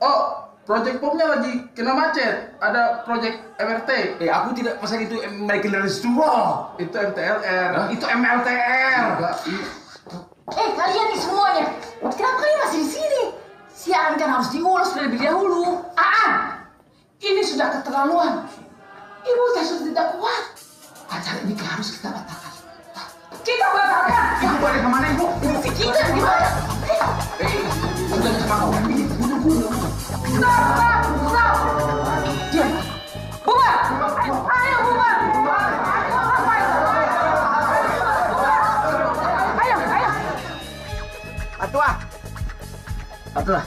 Oh. Project Popnya lagi kena macet, ada Project MRT. Aku tidak pesan itu Michael dari Suro. Itu MTLR. Hah? Itu MLTR. Enggak, kalian nih semuanya, kenapa kalian masih di sini? Si Aan kan harus diulas terlebih dahulu. Aan, ini sudah keterlaluan. Ibu saya sudah tidak kuat. Acara ini harus kita batalkan. Kita batalkan. Ibu boleh kemana, Ibu? Si Kijang gimana? Sudah sama kawan ini, bunuh-bunuh. Stop! Diam! Bubar! Ayo bubar! Ayo! Atua!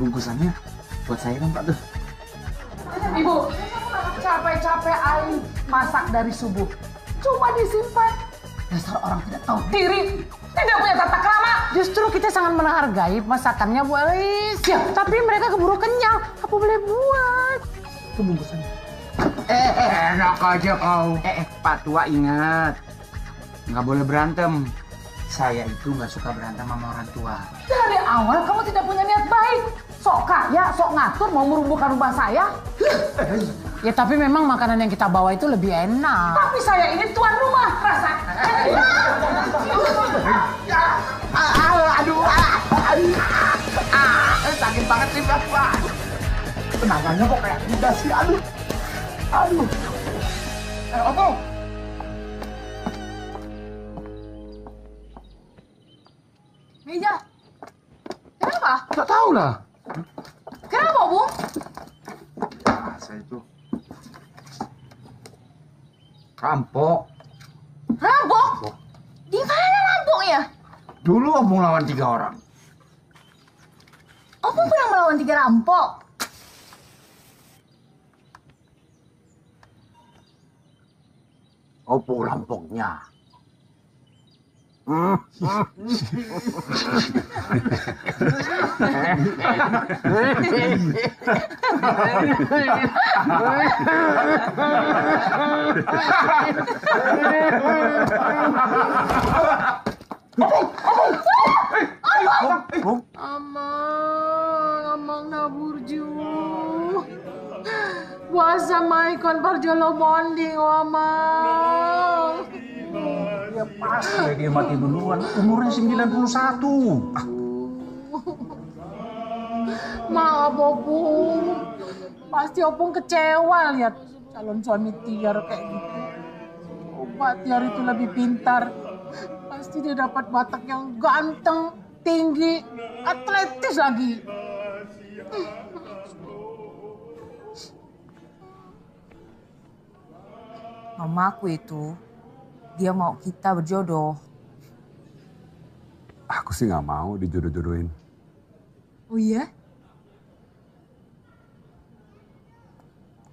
bungkusannya buat saya dong, Pak, tuh. Ibu, capek-capek aing masak dari subuh, cuma disimpan. Dasar orang tidak tahu diri, tidak punya tata krama. Justru kita sangat menghargai masakannya, Bu Elis. Ya, tapi mereka keburu kenyang. Apa boleh buat? Itu bungkusannya. Enak aja kau. Pak Tua ingat, nggak boleh berantem. Saya itu nggak suka berantem sama orang tua. Dari awal kamu tidak punya niat baik. Sok kaya, sok ngatur, mau merumbuhkan rumah saya. Ya tapi memang makanan yang kita bawa itu lebih enak. Tapi saya ini tuan rumah, rasa. Aduh, sakit banget sih, Bapak. Tenangannya kok kayak muda sih, aduh. Aduh. Opo. Meja. Kenapa? Nggak tahu lah. Kenapa, Bu? Saya itu rampok. Rampok? Di mana rampoknya? Dulu Opung lawan 3 orang. Opung pernah melawan 3 rampok? Opung rampoknya. Amang naburju. Puasa maikon parjolo bonding, amang. Ya pasti dia mati duluan, umurnya 91. Maaf Opung, pasti Opung kecewa lihat calon suami Tiar kayak gitu. Pak Tiar itu lebih pintar, pasti dia dapat watak yang ganteng, tinggi, atletis lagi. Mamaku itu dia mau kita berjodoh. Aku sih nggak mau dijodoh-jodohin. Oh iya?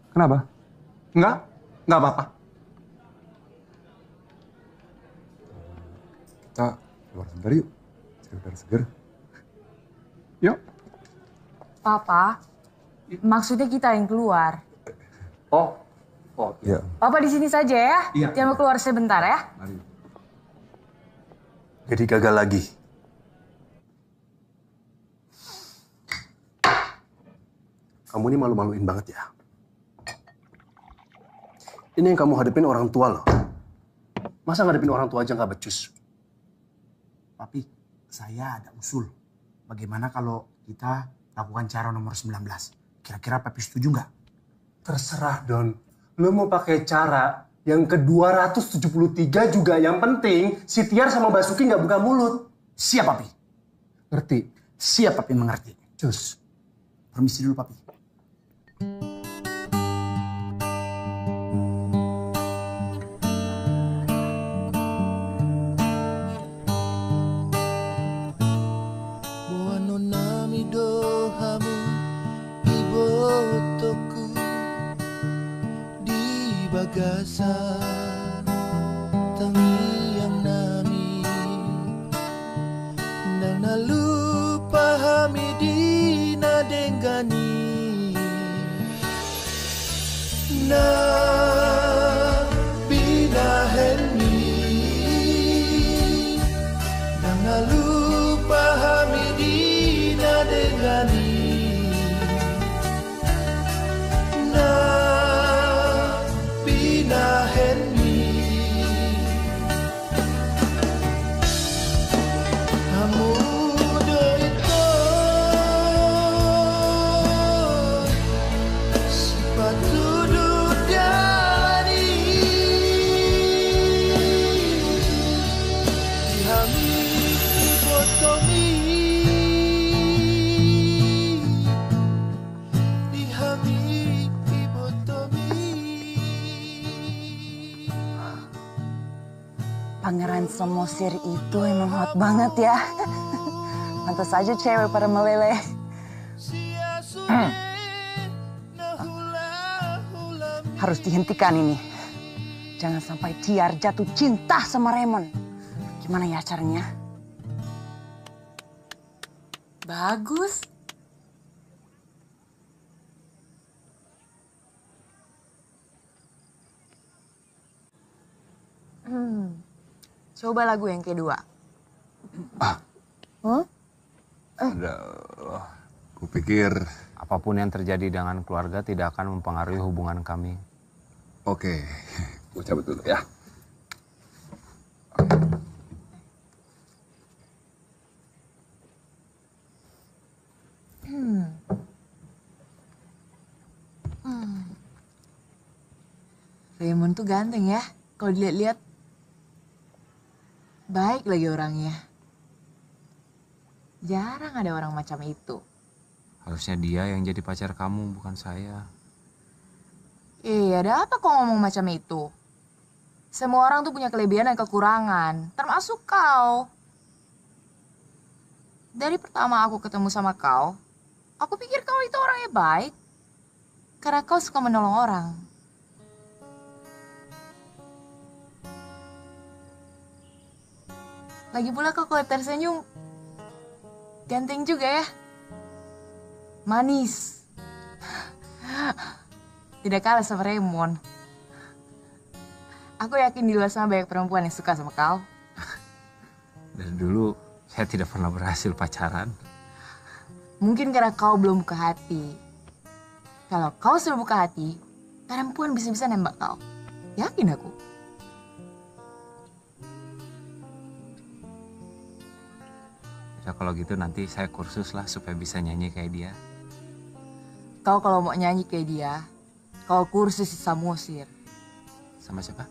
Kenapa? Nggak apa-apa. Kita keluar sebentar yuk. Cari udara segar. Yuk. Papa, maksudnya kita yang keluar. Oh. Oh, ya. Papa di sini saja ya. Iya. Dia mau keluar sebentar ya. Mari. Jadi gagal lagi. Kamu ini malu-maluin banget ya. Ini yang kamu hadapin orang tua loh. Masa ngadepin orang tua aja nggak becus? Papi, saya ada usul. Bagaimana kalau kita lakukan cara nomor 19? Kira-kira Papi setuju nggak? Terserah, Don. Lo mau pakai cara yang ke-273 juga, yang penting si Tiar sama Basuki nggak buka mulut. Siap, Papi. Ngerti? Siap, Papi mengerti. Cus. Permisi dulu, Papi. Somosir itu emang hot banget ya. Pantas aja cewek pada meleleh. Harus dihentikan ini. Jangan sampai Tiar jatuh cinta sama Raymond. Gimana ya caranya? Bagus. Coba lagu yang kedua. Kupikir apapun yang terjadi dengan keluarga tidak akan mempengaruhi hubungan kami. Oke, gue cabut dulu ya. Raymond tuh ganteng ya, kalau dilihat-lihat. Baik lagi orangnya. Jarang ada orang macam itu. Harusnya dia yang jadi pacar kamu, bukan saya. Iya, ada apa kok ngomong macam itu? Semua orang tuh punya kelebihan dan kekurangan, termasuk kau. Dari pertama aku ketemu sama kau, aku pikir kau itu orangnya baik. Karena kau suka menolong orang. Lagi pula kau kalau tersenyum, ganteng juga ya. Manis. Tidak kalah sama Raymond. Aku yakin di luar sana banyak perempuan yang suka sama kau. Dari dulu saya tidak pernah berhasil pacaran. Mungkin karena kau belum buka hati. Kalau kau sudah buka hati, perempuan bisa-bisa nembak kau. Yakin aku. Ya kalau gitu nanti saya kursus lah supaya bisa nyanyi kayak dia. Kau kalau mau nyanyi kayak dia, kau kursus sama musir. Sama siapa?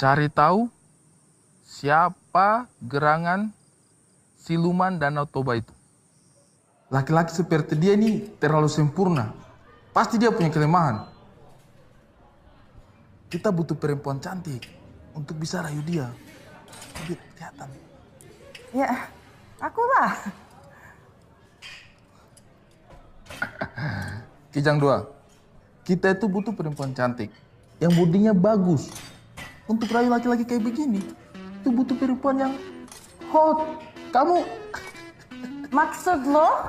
Cari tahu siapa gerangan siluman Danau Toba itu. Laki-laki seperti dia ini terlalu sempurna. Pasti dia punya kelemahan. Kita butuh perempuan cantik untuk bisa rayu dia. Kelihatan. Ya, akulah. Kijang 2, kita itu butuh perempuan cantik yang budinya bagus. Untuk rayu laki-laki kayak begini, itu butuh perempuan yang hot. Kamu... Maksud lo?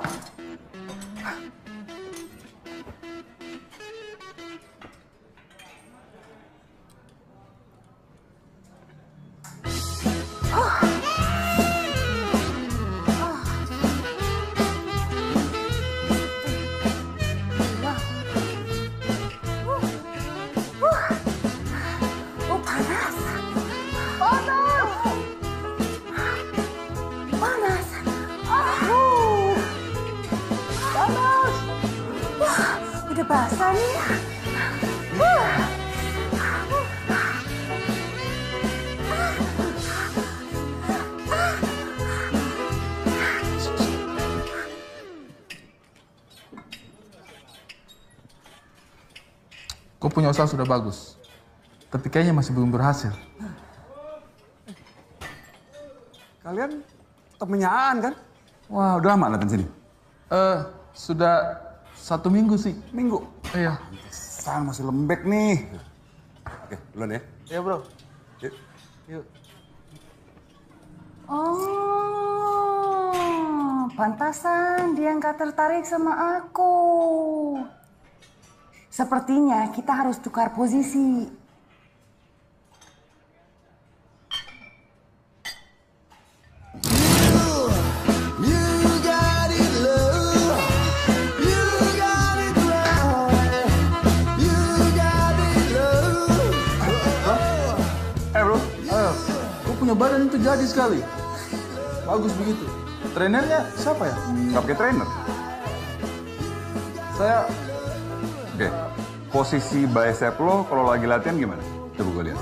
Kau punya usaha sudah bagus, tapi kayaknya masih belum berhasil. Kalian temennya Aan kan? Wah, udah lama datang sini? Sudah 1 minggu sih. Minggu? Iya. Pantesan masih lembek nih. Oke, duluan ya. Iya bro. Yuk. Yuk. Oh, pantasan dia nggak tertarik sama aku. Sepertinya kita harus tukar posisi. Bro, kau punya badan itu jadi sekali. Bagus begitu. Trainernya siapa ya? Nggak pakai trainer. Saya... Oke, posisi bicep lo kalau lagi latihan gimana? Coba gue lihat.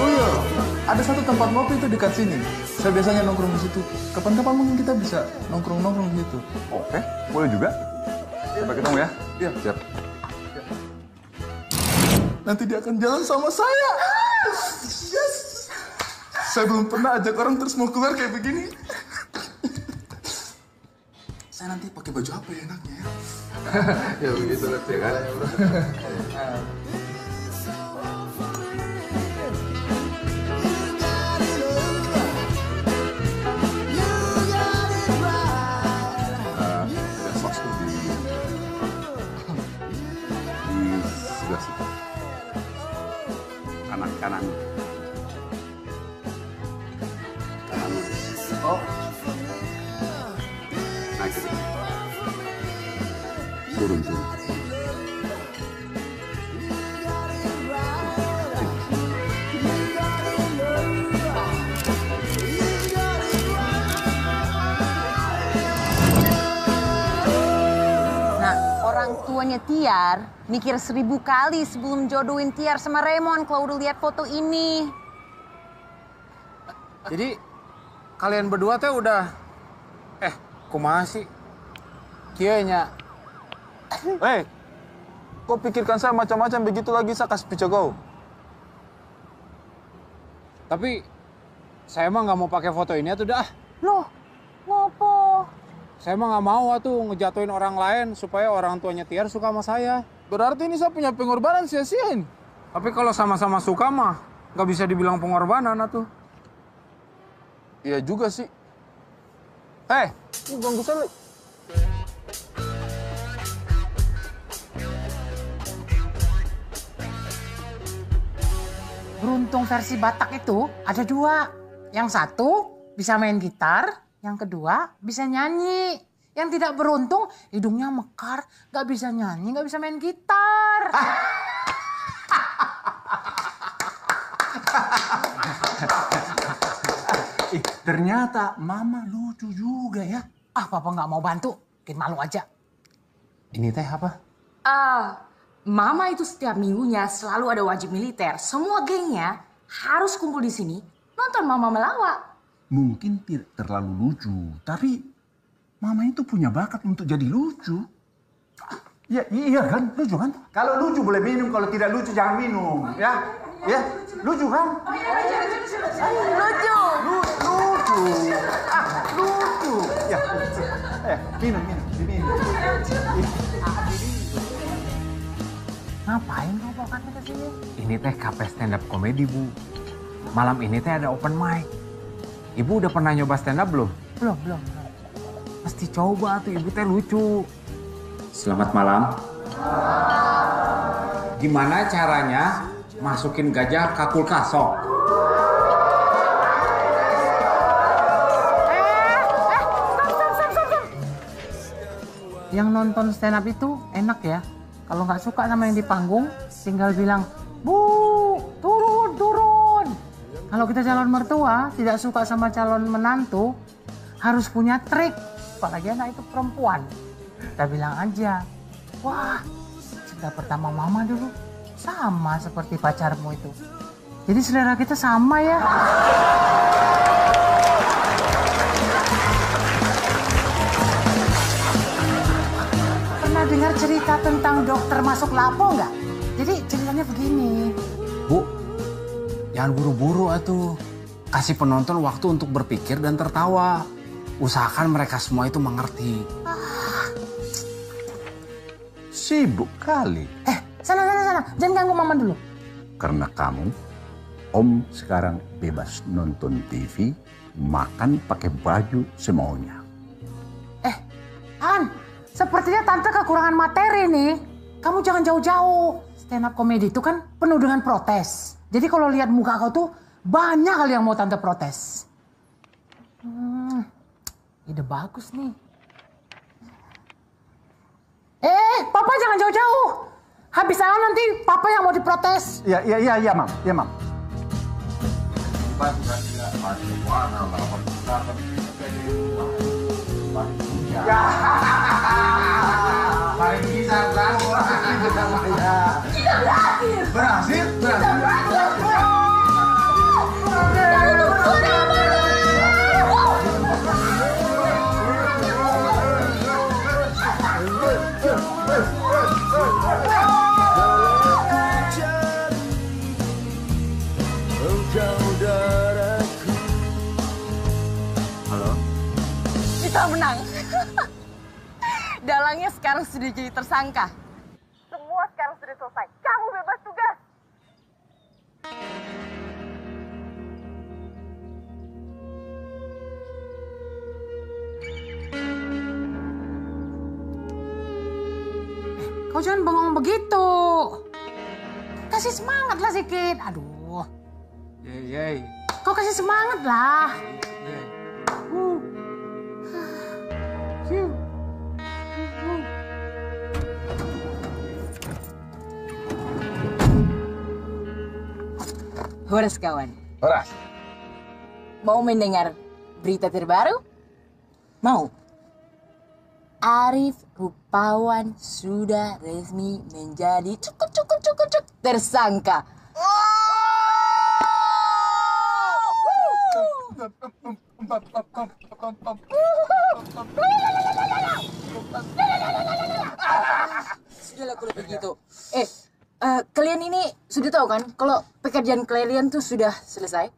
Oh iya, Ada satu tempat ngopi itu dekat sini. Saya biasanya nongkrong di situ. Kapan-kapan mungkin kita bisa nongkrong-nongkrong gitu. Oke, boleh juga. Sampai ketemu ya. Iya, siap. Nanti dia akan jalan sama saya. Yes. Saya belum pernah ajak orang terus mau keluar kayak begini. Saya nanti pakai baju apa ya enaknya ya? Ya begitu lah ya kan. Kanan. Kanan. Oh. Naik ke sini. Turun, turun. Tuanya Tiar mikir 1000 kali sebelum jodohin Tiar sama Raymond kalau udah lihat foto ini. Jadi kalian berdua teh udah kumaha sih? Kieunya. Hei, kok pikirkan saya macam-macam begitu lagi saya kasih pico kau. Tapi saya emang nggak mau pakai foto ini atuh dah. Loh, ngopo? Saya emang nggak mau tuh ngejatuhin orang lain supaya orang tuanya Tiar suka sama saya. Berarti ini saya punya pengorbanan sia-siain. Tapi kalau sama-sama suka mah nggak bisa dibilang pengorbanan tuh. Iya juga sih. Eh, lu ganggu saya. Beruntung versi Batak itu ada dua. Yang satu bisa main gitar. Yang kedua, bisa nyanyi. Yang tidak beruntung, hidungnya mekar, gak bisa nyanyi, gak bisa main gitar. Ternyata mama lucu juga ya. Ah, papa gak mau bantu, bikin malu aja. Ini teh apa? Mama itu setiap minggunya selalu ada wajib militer. Semua gengnya harus kumpul di sini nonton mama melawak. Mungkin tidak terlalu lucu, tapi mama itu punya bakat untuk jadi lucu. Ya, iya kan, lucu kan? Kalau lucu boleh minum, kalau tidak lucu jangan minum. Ya, ya, lucu kan? Lucu, lucu, lucu. Ya, minum, minum, minum. Ngapain kau bawa ke sini? Ini teh kafe stand up komedi bu. Malam ini teh ada open mic. Ibu udah pernah nyoba stand up belum? Belum, belum. Mesti coba tuh, ibu teh lucu. Selamat malam. Gimana caranya masukin gajah ke kulkas sok? Yang nonton stand up itu enak ya. Kalau nggak suka sama yang di panggung, tinggal bilang, "Bu, turun, turun." Kalau kita calon mertua, tidak suka sama calon menantu, harus punya trik. Apalagi anak itu perempuan. Kita bilang aja, wah, cinta pertama mama dulu sama seperti pacarmu itu. Jadi selera kita sama ya. Pernah dengar cerita tentang dokter masuk lapo nggak? Jadi ceritanya begini. Bu. Jangan buru-buru atuh. Kasih penonton waktu untuk berpikir dan tertawa. Usahakan mereka semua itu mengerti. Ah. Sibuk kali. Sana. Jangan ganggu mama dulu. Karena kamu, Om sekarang bebas nonton TV, makan pakai baju semaunya. Aan, sepertinya tante kekurangan materi nih. Kamu jangan jauh-jauh. Stand up comedy itu kan penuh dengan protes. Jadi kalau lihat muka kau tuh banyak kali yang mau tante protes. Ide bagus nih. Papa jangan jauh-jauh. Habis salah nanti papa yang mau diprotes. Iya, mam. Iya, mam. Berhasil. saudaraku. Halo? Kita menang. Dalangnya sekarang sudah jadi tersangka. Semua sekarang sudah selesai. Kamu bebas tugas. Kau jangan bengong begitu. Kasih semangat lah sedikit. Aduh. Yeay. Kau kasih semangat lah. Yeay. Horas kawan. Horas. Mau mendengar berita terbaru? Mau. Arief Rupawan sudah resmi menjadi cukup tersangka. Sudahlah kalau begitu. Kalian ini sudah tahu kan kalau pekerjaan kalian tuh sudah selesai?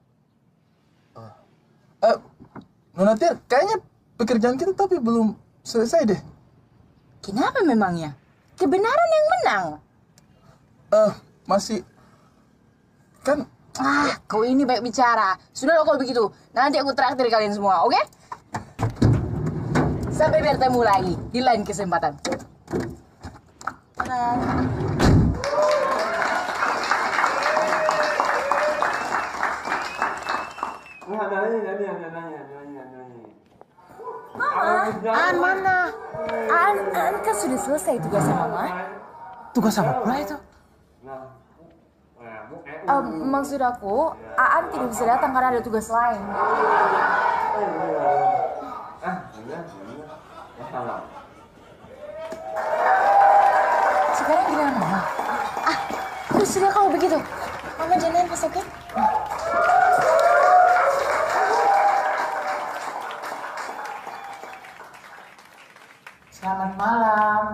Nona Tiar, kayaknya pekerjaan kita tapi belum selesai deh. Kenapa memangnya? Kebenaran yang menang. Masih kan? Kau ini banyak bicara. Sudahlah kalau begitu, nanti aku traktir kalian semua, oke? Okay? Sampai bertemu lagi di lain kesempatan. Bye. Aan mana? Aan kan sudah selesai tugas Mama. Tugas sama pula itu? Maksud aku, Aan tidak bisa datang karena ada tugas lain. Sekarang giliran Mama. Sudah kalau begitu. Mama jalanin pas, oke? Selamat malam.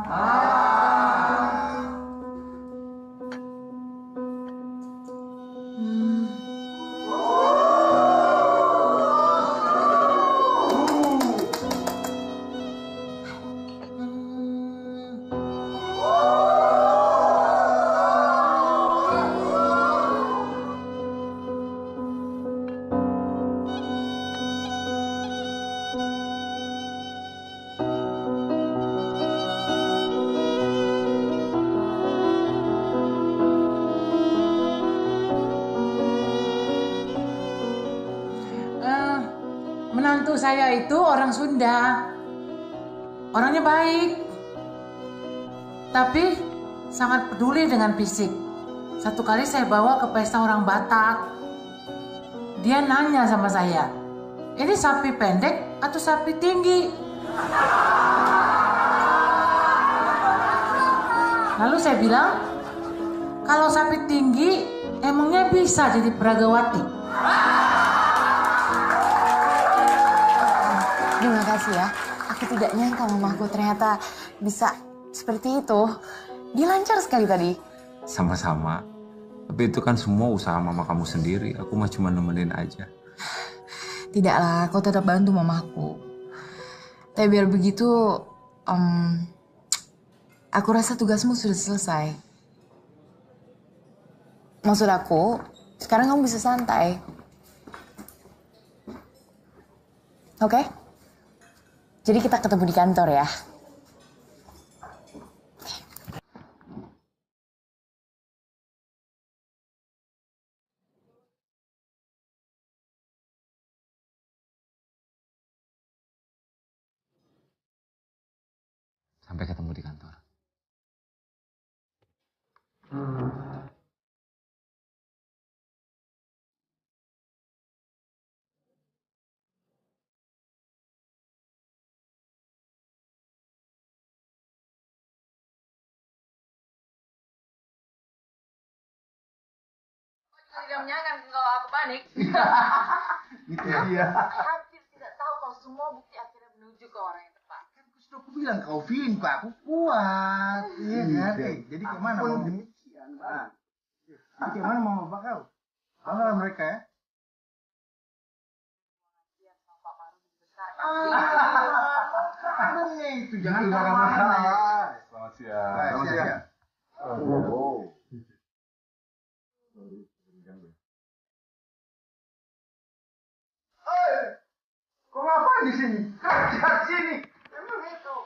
Saya itu orang Sunda, orangnya baik, tapi sangat peduli dengan fisik. Satu kali saya bawa ke pesta orang Batak, dia nanya sama saya, ini sapi pendek atau sapi tinggi? Lalu saya bilang, kalau sapi tinggi emangnya bisa jadi peragawati? Terima kasih ya, aku tidak nyangka mamahku ternyata bisa seperti itu. Dia lancar sekali tadi. Sama-sama, tapi itu kan semua usaha mama kamu sendiri, aku mah cuma nemenin aja. Tidaklah, kau tetap bantu mamahku. Tapi biar begitu, aku rasa tugasmu sudah selesai. Maksud aku, sekarang kamu bisa santai. Oke? Jadi kita ketemu di kantor ya. Sampai ketemu di kantor. Tidak menyangka kalau aku panik. Gitu dia. Hampir tidak tahu kalau semua bukti akhirnya menuju ke orang yang tepat. Kan sudah aku bilang kau Vin, Pak, aku kuat. Iya kan? Jadi kemana mau demikian, Pak? Jadi kemana mau apa kau? Bangga mereka ya. Itu jangan marah-marah. Selamat siang. Selamat siang. Kok ngapain di sini? Kerja sini. Emang itu.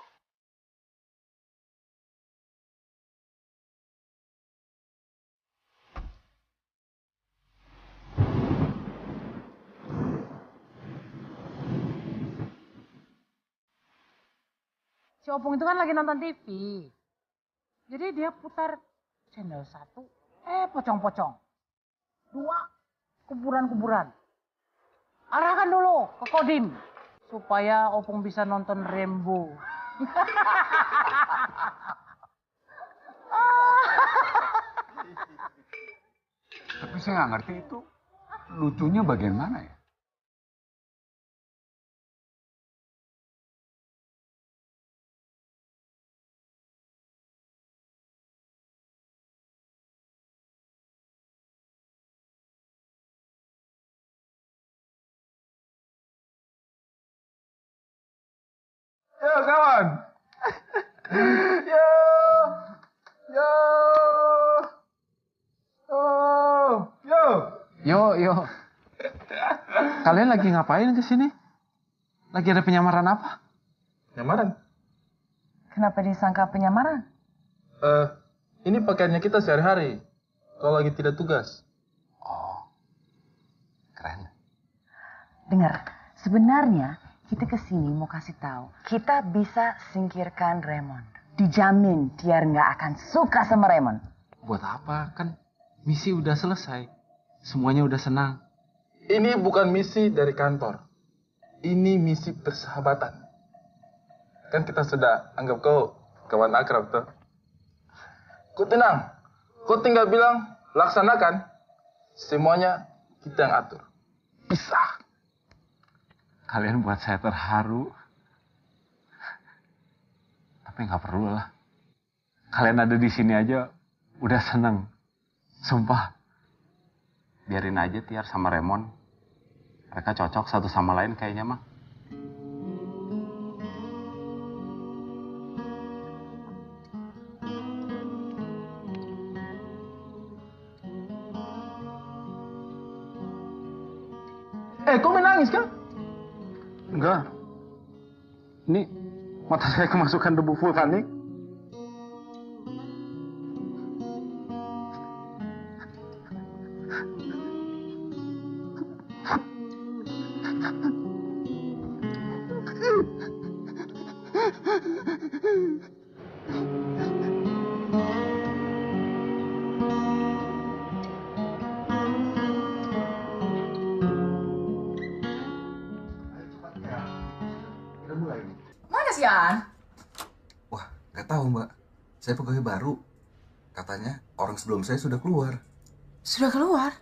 Si Opung itu kan lagi nonton TV. Jadi dia putar channel 1, pocong-pocong. 2, kuburan-kuburan. Arahkan dulu ke Kodim supaya Opung bisa nonton Rembo. Tapi saya nggak ngerti itu lucunya bagian mana ya? Yo kawan, yo. Kalian lagi ngapain ke sini? Lagi ada penyamaran apa? Penyamaran? Kenapa disangka penyamaran? Ini pakaiannya kita sehari-hari. Kalau lagi tidak tugas. Oh, keren. Dengar, sebenarnya kita kesini mau kasih tahu, kita bisa singkirkan Raymond. Dijamin Tiar nggak akan suka sama Raymond. Buat apa? Kan misi udah selesai. Semuanya udah senang. Ini bukan misi dari kantor. Ini misi persahabatan. Kan kita sudah anggap kau kawan akrab tuh. Kau tenang. Kau tinggal bilang laksanakan. Semuanya kita yang atur. Bisa. Kalian buat saya terharu. Tapi nggak perlu lah. Kalian ada di sini aja udah seneng. Sumpah. Biarin aja Tiar sama Raymond. Mereka cocok satu sama lain kayaknya mah. Kok menangis kan? Enggak. Ini mata saya kemasukan debu vulkanik. Saya pegawai baru. Katanya orang sebelum saya sudah keluar. Sudah keluar?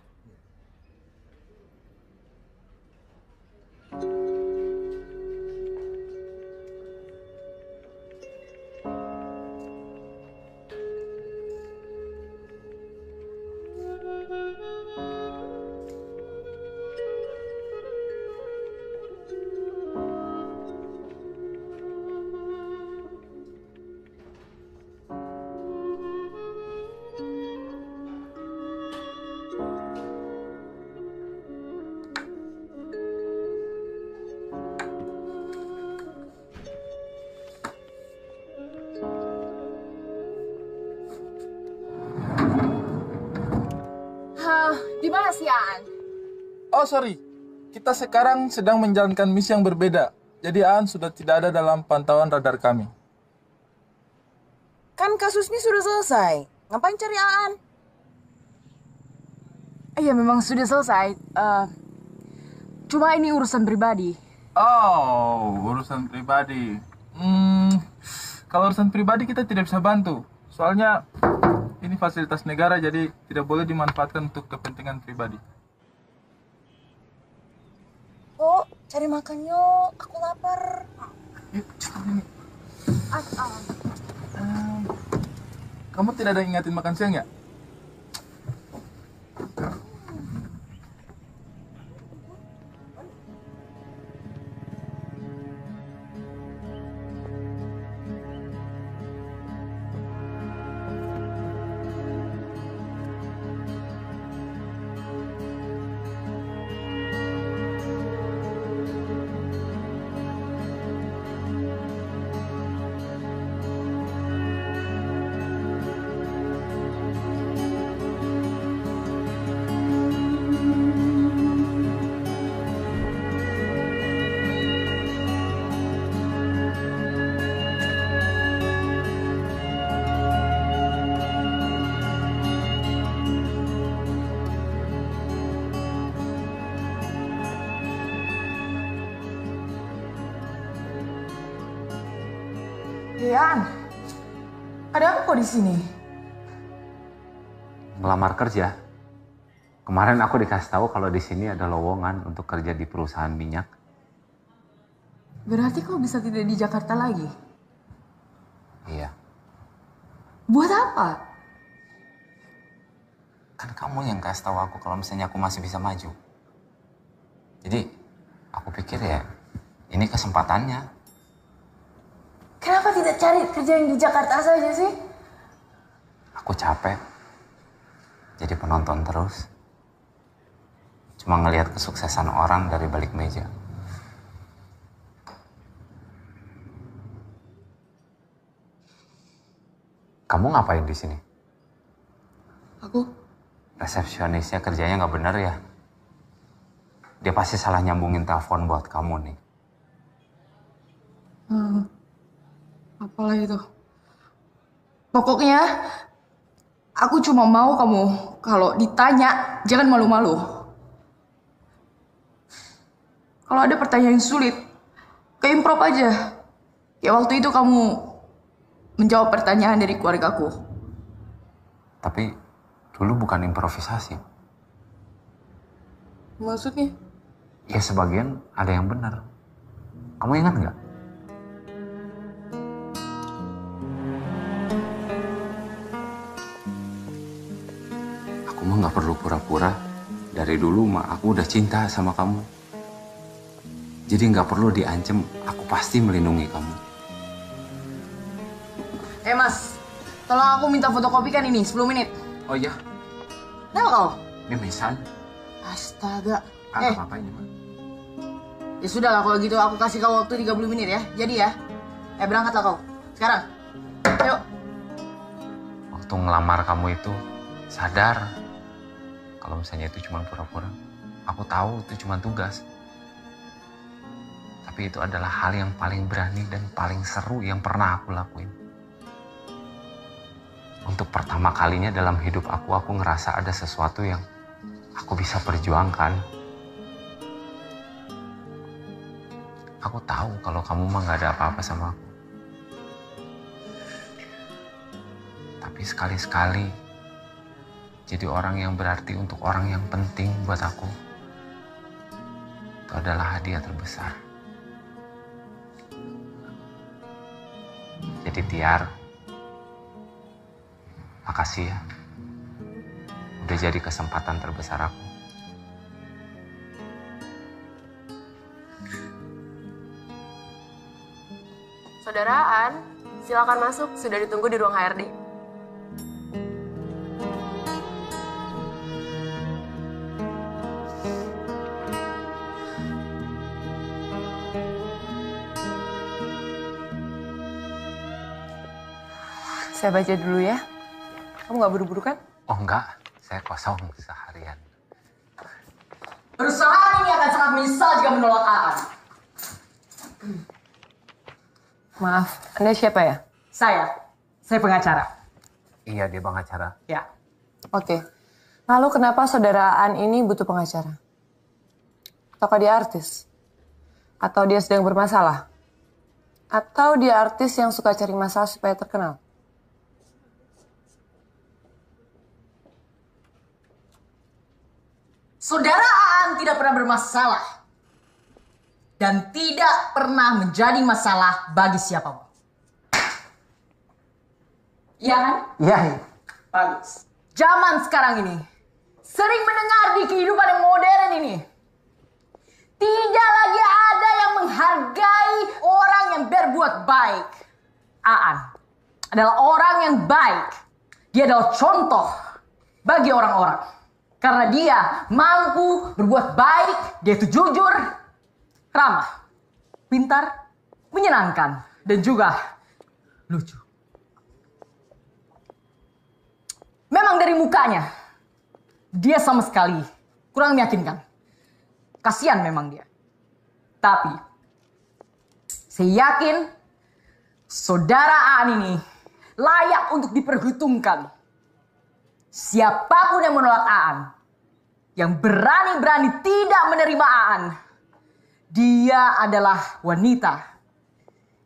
Sorry, kita sekarang sedang menjalankan misi yang berbeda. Jadi Aan sudah tidak ada dalam pantauan radar kami. Kan kasusnya sudah selesai. Ngapain cari Aan? Iya memang sudah selesai. Cuma ini urusan pribadi. Oh, urusan pribadi. Kalau urusan pribadi kita tidak bisa bantu. Soalnya ini fasilitas negara jadi tidak boleh dimanfaatkan untuk kepentingan pribadi. Oh, cari makan yuk. Aku lapar. Yuk, cepat ini. Kamu tidak ada ingatin makan siang ya? Ian, ada apa kok di sini? Ngelamar kerja. Kemarin aku dikasih tahu kalau di sini ada lowongan untuk kerja di perusahaan minyak. Berarti kau bisa tidak di Jakarta lagi? Iya. Buat apa? Kan kamu yang kasih tahu aku kalau misalnya aku masih bisa maju. Jadi aku pikir ya ini kesempatannya. Kenapa tidak cari kerja yang di Jakarta saja sih? Aku capek. Jadi penonton terus. Cuma ngelihat kesuksesan orang dari balik meja. Kamu ngapain di sini? Aku? Resepsionisnya kerjanya nggak bener ya? Dia pasti salah nyambungin telepon buat kamu nih. Apalah itu? Pokoknya, aku cuma mau kamu kalau ditanya jangan malu-malu. Kalau ada pertanyaan sulit, keimprov aja. Ya waktu itu kamu menjawab pertanyaan dari keluargaku. Tapi dulu bukan improvisasi. Maksudnya? Ya sebagian ada yang benar. Kamu ingat nggak? Aku mah nggak perlu pura-pura. Dari dulu mah aku udah cinta sama kamu. Jadi nggak perlu diancam. Aku pasti melindungi kamu. Mas, tolong aku minta fotokopikan ini 10 menit. Oh iya. Kenapa kau? Memesan. Astaga. Apa ini, Pak? Ya sudah lah kalau gitu aku kasih kau waktu 30 menit ya. Jadi ya. Berangkatlah kau. Sekarang. Yuk. Waktu ngelamar kamu itu sadar kalau misalnya itu cuma pura-pura. Aku tahu itu cuma tugas. Tapi itu adalah hal yang paling berani dan paling seru yang pernah aku lakuin. Untuk pertama kalinya dalam hidup aku ngerasa ada sesuatu yang aku bisa perjuangkan. Aku tahu kalau kamu mah gak ada apa-apa sama aku. Tapi sekali-sekali jadi orang yang berarti untuk orang yang penting buat aku. Itu adalah hadiah terbesar. Jadi Tiar, makasih ya, udah jadi kesempatan terbesar aku. Saudaraan, silakan masuk, sudah ditunggu di ruang HRD. Saya baca dulu ya. Kamu nggak buru-buru kan? Oh enggak, saya kosong seharian. Perusahaan ini akan sangat menyesal jika menolak Aan. Maaf, Anda siapa ya? Saya pengacara. Iya, dia pengacara. Ya. Oke. Lalu kenapa saudara Aan ini butuh pengacara? Ataukah dia artis? Atau dia sedang bermasalah? Atau dia artis yang suka cari masalah supaya terkenal? Saudara Aan tidak pernah bermasalah dan tidak pernah menjadi masalah bagi siapapun. Iya kan? Iya. Bagus. Zaman sekarang ini sering mendengar di kehidupan yang modern ini. Tidak lagi ada yang menghargai orang yang berbuat baik. Aan adalah orang yang baik. Dia adalah contoh bagi orang-orang. Karena dia mampu berbuat baik, dia itu jujur, ramah, pintar, menyenangkan, dan juga lucu. Memang dari mukanya, dia sama sekali kurang meyakinkan. Kasihan memang dia. Tapi, saya yakin saudara Aan ini layak untuk diperhitungkan. Siapapun yang menolak Aan, yang berani-berani tidak menerima Aan, dia adalah wanita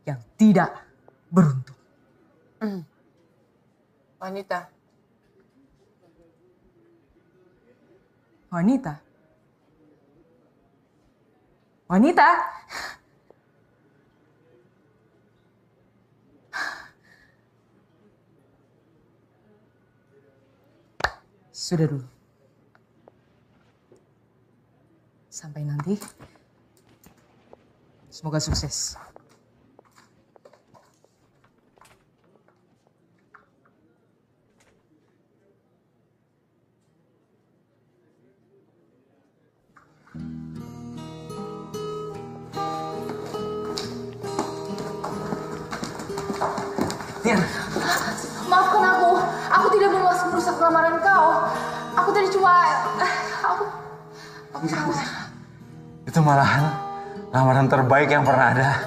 yang tidak beruntung. Wanita? Sudah dulu. Sampai nanti. Semoga sukses. Maafkan aku tidak bermaksud merusak lamaran kau. Aku tadi cuma, aku salah. Itu malahan lamaran terbaik yang pernah ada.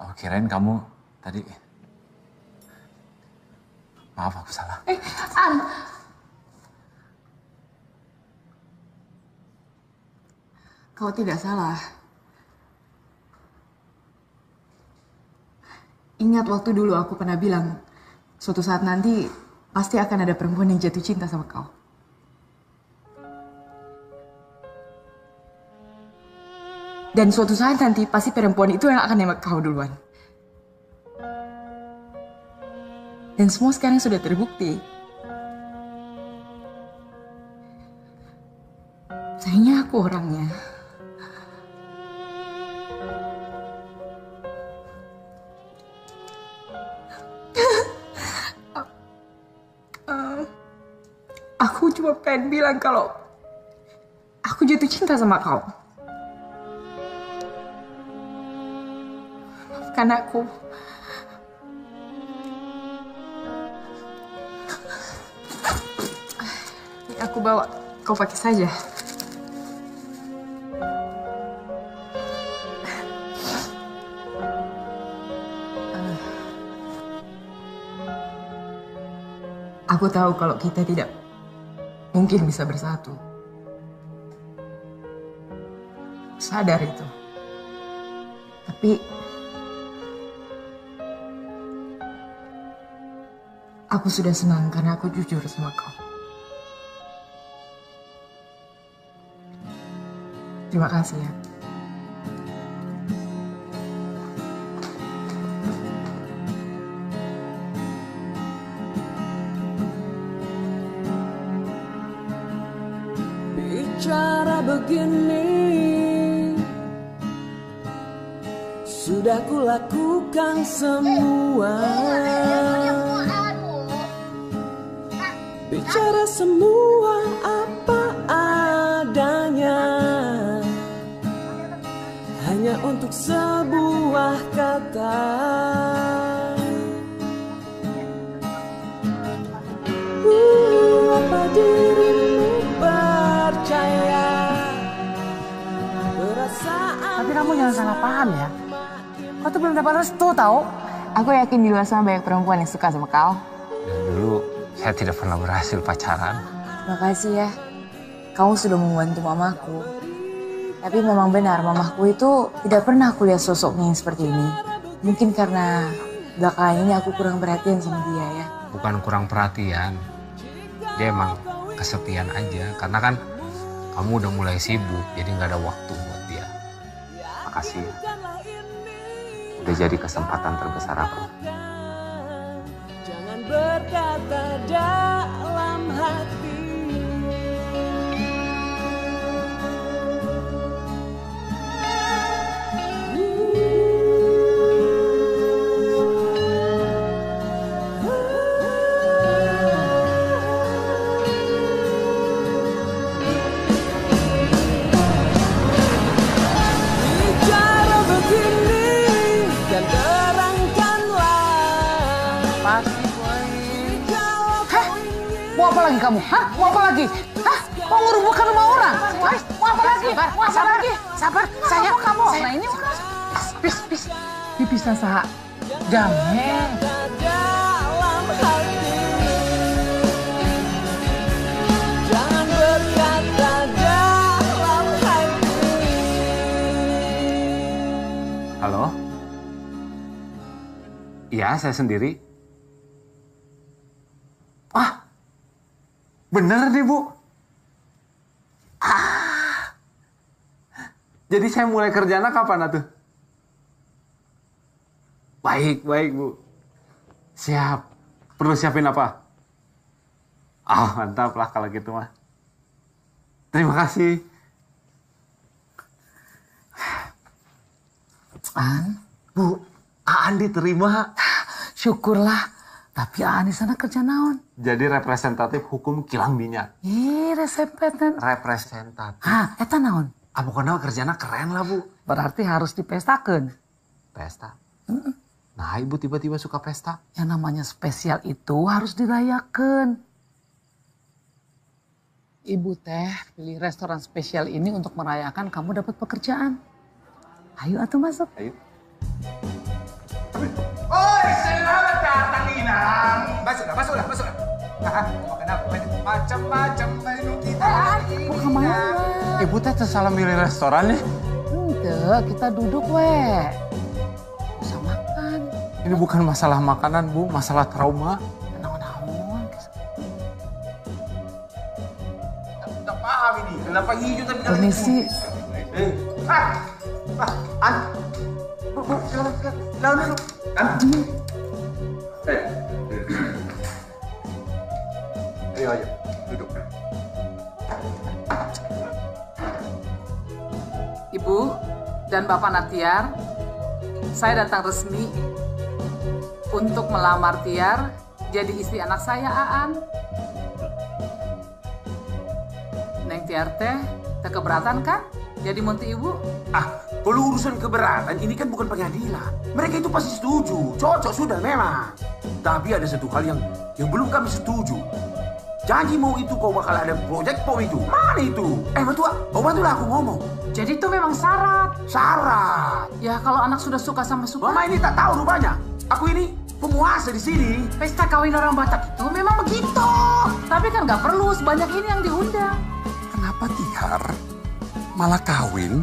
Oh, kirain kamu tadi. Maaf, aku salah. Aan. Kau tidak salah. Ingat waktu dulu aku pernah bilang, suatu saat nanti pasti akan ada perempuan yang jatuh cinta sama kau. Dan suatu saat nanti pasti perempuan itu yang akan nembak kau duluan. Dan semua sekarang sudah terbukti. Sayangnya aku orangnya. Aku cuma pengen bilang kalau aku jatuh cinta sama kau. Maafkan aku. Ini aku bawa, kau pakai saja. Aku tahu kalau kita tidak mungkin bisa bersatu. Sadar itu. Tapi aku sudah senang karena aku jujur sama kau. Terima kasih ya. Begini sudah kulakukan semua, bicara semua apa adanya, hanya untuk sebuah kata. Apa dirimu percaya? Tapi kamu jangan salah paham ya. Kau tuh belum dapat restu tau. Aku yakin di luar sana banyak perempuan yang suka sama kau. Dan dulu saya tidak pernah berhasil pacaran. Makasih ya. Kamu sudah membantu mamaku. Tapi memang benar, mamaku itu tidak pernah aku lihat sosoknya yang seperti ini. Mungkin karena belakangan ini aku kurang perhatian sama dia ya. Bukan kurang perhatian. Dia emang kesepian aja. Karena kan kamu udah mulai sibuk, jadi nggak ada waktu buat dia. Makasih ya. Udah jadi kesempatan terbesar aku. Jangan berkata dalam hati. Kamu, hah? Mau apa lagi? Hah? Mau ngerubuhkan rumah orang? Hah? Mau apa lagi? Mau apa lagi? Sabar, saya kamu. Nah ini orang. Pis. Dipisah saha. Damai. Jangan berkata. Iya, saya sendiri. Wah, bener nih, Bu. Ah. Jadi saya mulai kerjanya kapan, atuh? Baik, baik, Bu. Siap. Perlu siapin apa? Ah, mantap lah kalau gitu, mah. Terima kasih. Aan, Bu, Aan diterima. Syukurlah. Tapi Aan di sana kerja naon? Jadi representatif hukum kilang minyak. Ih, representatif. Representatif. Hah, eta naon? Abu kenal kerjana keren lah, Bu. Berarti harus dipestakan. Pesta? Mm-mm. Nah, Ibu tiba-tiba suka pesta. Yang namanya spesial itu harus dirayakan. Ibu teh pilih restoran spesial ini untuk merayakan kamu dapat pekerjaan. Ayo atuh masuk. Ayo. Oi, selamat datang Inang. Masuklah. Macam-macam menu kita. Mau kemana? Ibu teh tersalah milih restoran nih. Enggak, kita duduk weh. Usah makan. Ini bukan masalah makanan, Bu, masalah trauma. Tenang-tenang. Tidak paham ini. Kenapa hijau tapi kan permisi. An, Bu, silakan. An. Ayo, duduk. Ibu dan Bapak Natiar, saya datang resmi untuk melamar Tiar jadi istri anak saya, Aan. Neng Tiar teh, keberatan kan? Jadi munti Ibu? Ah, kalau urusan keberatan ini kan bukan pengadilan. Mereka itu pasti setuju, cocok sudah memang. Tapi ada satu hal yang belum kami setuju. Janji mau itu kau bakal ada Project Pop itu. Mana itu? Mertua, kau bantulah aku ngomong. Jadi itu memang syarat. Syarat. Ya kalau anak sudah suka sama suka. Mama ini tak tahu rupanya. Aku ini penguasa di sini. Pesta kawin orang Batak itu memang begitu. Tapi kan nggak perlu sebanyak ini yang diundang. Kenapa Tiar malah kawin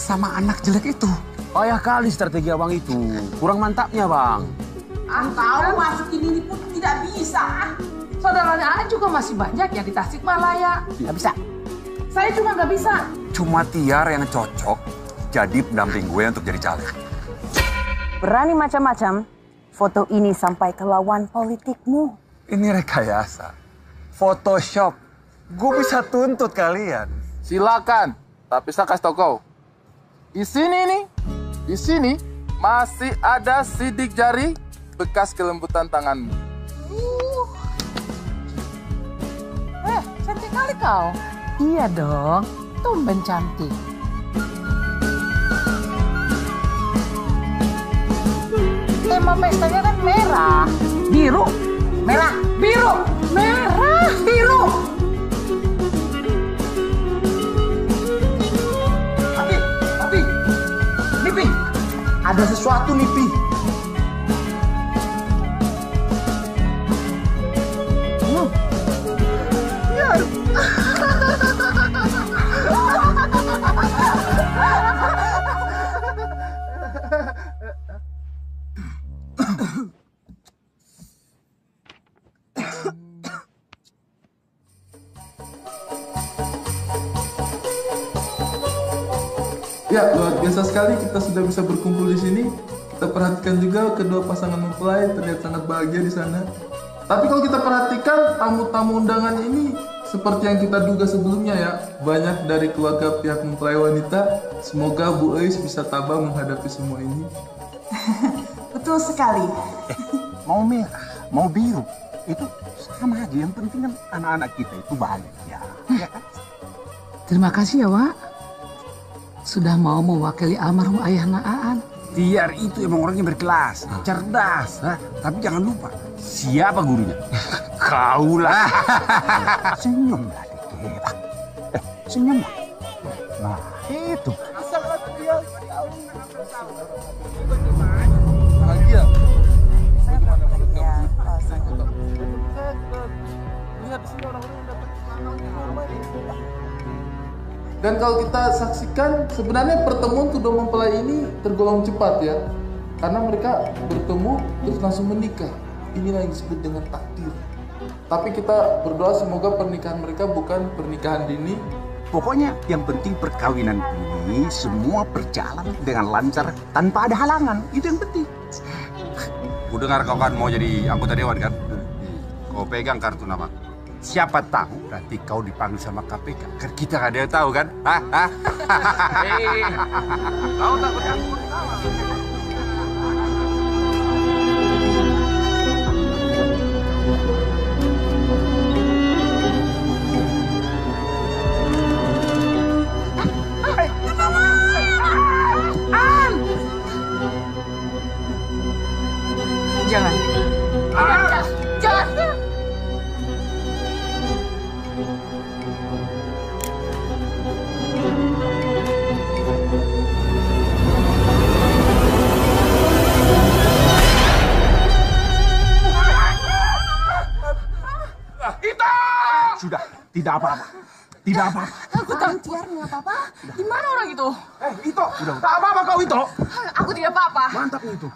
sama anak jelek itu? Oh ya kali strategi abang itu. Kurang mantapnya, Bang. Tahu masukin ini pun tidak bisa. Saudaranya Aan juga masih banyak yang di Tasikmalaya. Nggak bisa. Saya juga nggak bisa. Cuma Tiar yang cocok jadi pendamping gue untuk jadi caleg. Berani macam-macam, foto ini sampai ke lawan politikmu. Ini rekayasa. Photoshop. Gue bisa tuntut kalian. Silakan. Tapi saya kasih tau kau. Di sini masih ada sidik jari bekas kelembutan tanganmu. Cantik kali kau. Iya dong, tumben cantik. Tema pestanya kan merah, biru, merah, biru, merah, biru. Ada sesuatu nih, Pi. Ya, luar biasa sekali kita sudah bisa berkumpul di sini. Kita perhatikan juga kedua pasangan mempelai terlihat sangat bahagia di sana. Tapi kalau kita perhatikan tamu-tamu undangan ini seperti yang kita duga sebelumnya ya, banyak dari keluarga pihak mempelai wanita. Semoga Bu Eis bisa tabah menghadapi semua ini. Betul sekali. Mau merah, mau biru, itu sama aja. Yang penting kan anak-anak kita itu bahagia. Ya kan? Terima kasih ya, Wak. Sudah mau mewakili almarhum ayahna Aan. Tiar itu emang orangnya berkelas, cerdas. Tapi jangan lupa, siapa gurunya? Kaulah. Senyum lah, dikit. Senyum lah. Nah, itu. Dan kalau kita saksikan, sebenarnya pertemuan kedua mempelai ini tergolong cepat ya. Karena mereka bertemu terus langsung menikah. Inilah yang disebut dengan takdir. Tapi kita berdoa semoga pernikahan mereka bukan pernikahan dini. Pokoknya yang penting perkawinan ini semua berjalan dengan lancar tanpa ada halangan. Itu yang penting. Ku dengar kau kan mau jadi anggota dewan kan? Kau pegang kartu nama. Siapa tahu nanti kau dipanggil sama KPK. Kan kita nggak ada yang tahu kan? Hah? Hei, kau tak beranggur. Tidak apa-apa. Tidak apa-apa. Aku tahu Tiar nggak apa-apa. Di mana orang itu? Itu. Udah. Tak apa-apa kau itu. Aku tidak apa-apa. Mantap itu.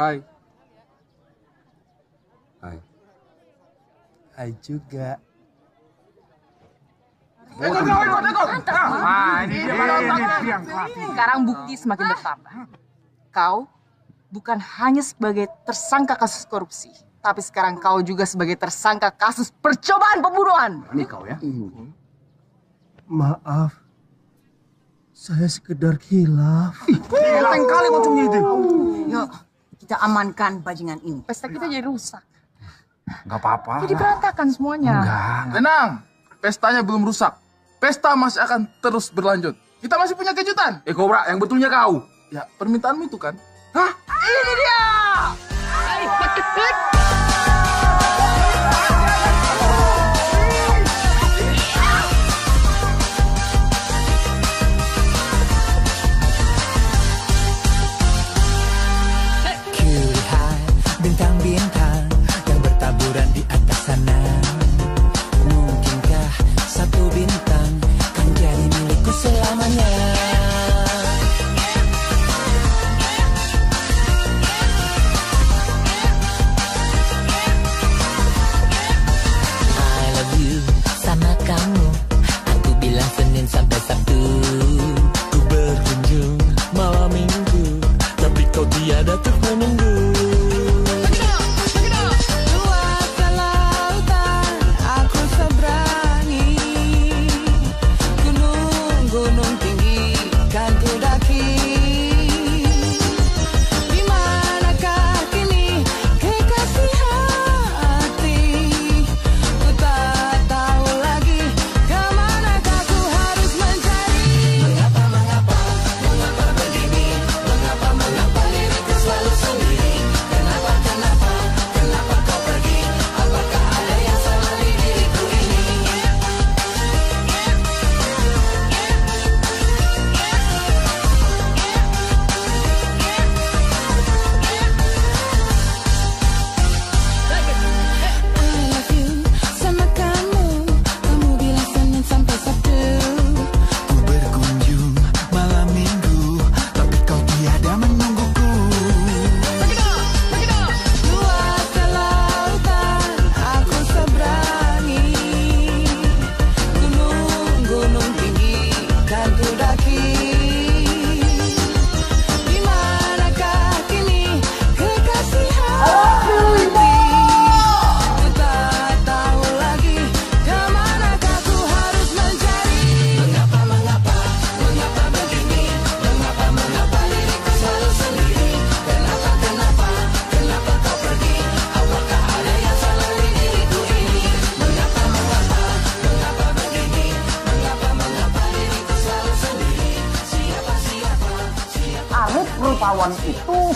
Hai. Hai. Hai juga. Go. Sekarang bukti semakin bertambah. Kau bukan hanya sebagai tersangka kasus korupsi. Tapi sekarang kau juga sebagai tersangka kasus percobaan pembunuhan. Ini kau ya? Maaf. Saya sekedar khilaf. Kelenteng kali ujungnya itu. Yuk, kita amankan bajingan ini. Pesta kita jadi rusak. Gak apa-apa. Jadi berantakan semuanya. Enggak. Tenang, pestanya belum rusak. Pesta masih akan terus berlanjut. Kita masih punya kejutan. Kobra, yang betulnya kau. Ya, permintaanmu itu kan. Hah? Ini dia! Ayo, bintang-bintang yang bertaburan di atas sana. Mungkinkah satu bintang kan jadi milikku selamanya? I love you sama kamu. Aku bilang Senin sampai Sabtu. Ku berkunjung malam minggu, tapi kau tiada tuh menunggu.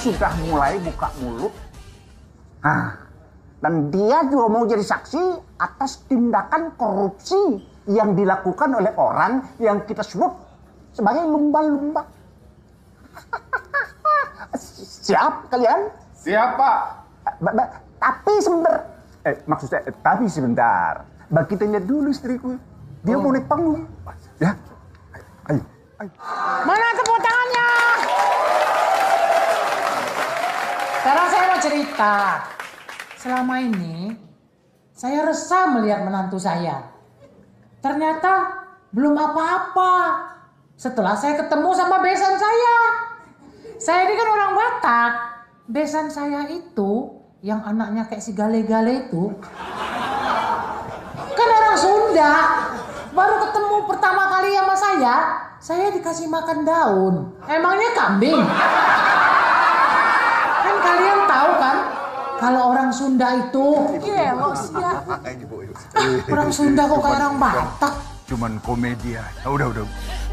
Sudah mulai buka mulut, dan dia juga mau jadi saksi atas tindakan korupsi yang dilakukan oleh orang yang kita sebut sebagai lumba-lumba. Siap kalian? Siap, Pak. Tapi sebentar, maksudnya tapi sebentar. Bagi tanya dulu istriku, dia mau naik panggung. Ya, ayo. Mana tepuk tangannya? Sekarang saya mau cerita. Selama ini saya resah melihat menantu saya. Ternyata belum apa-apa. Setelah saya ketemu sama besan saya. Saya ini kan orang Batak. Besan saya itu yang anaknya kayak si gale-gale itu. Kan orang Sunda. Baru ketemu pertama kali sama saya dikasih makan daun. Emangnya kambing? Kan kalian tahu kan kalau orang Sunda itu gelos ya. Orang Sunda kok kayak orang Batak. Cuman komedi aja. Udah.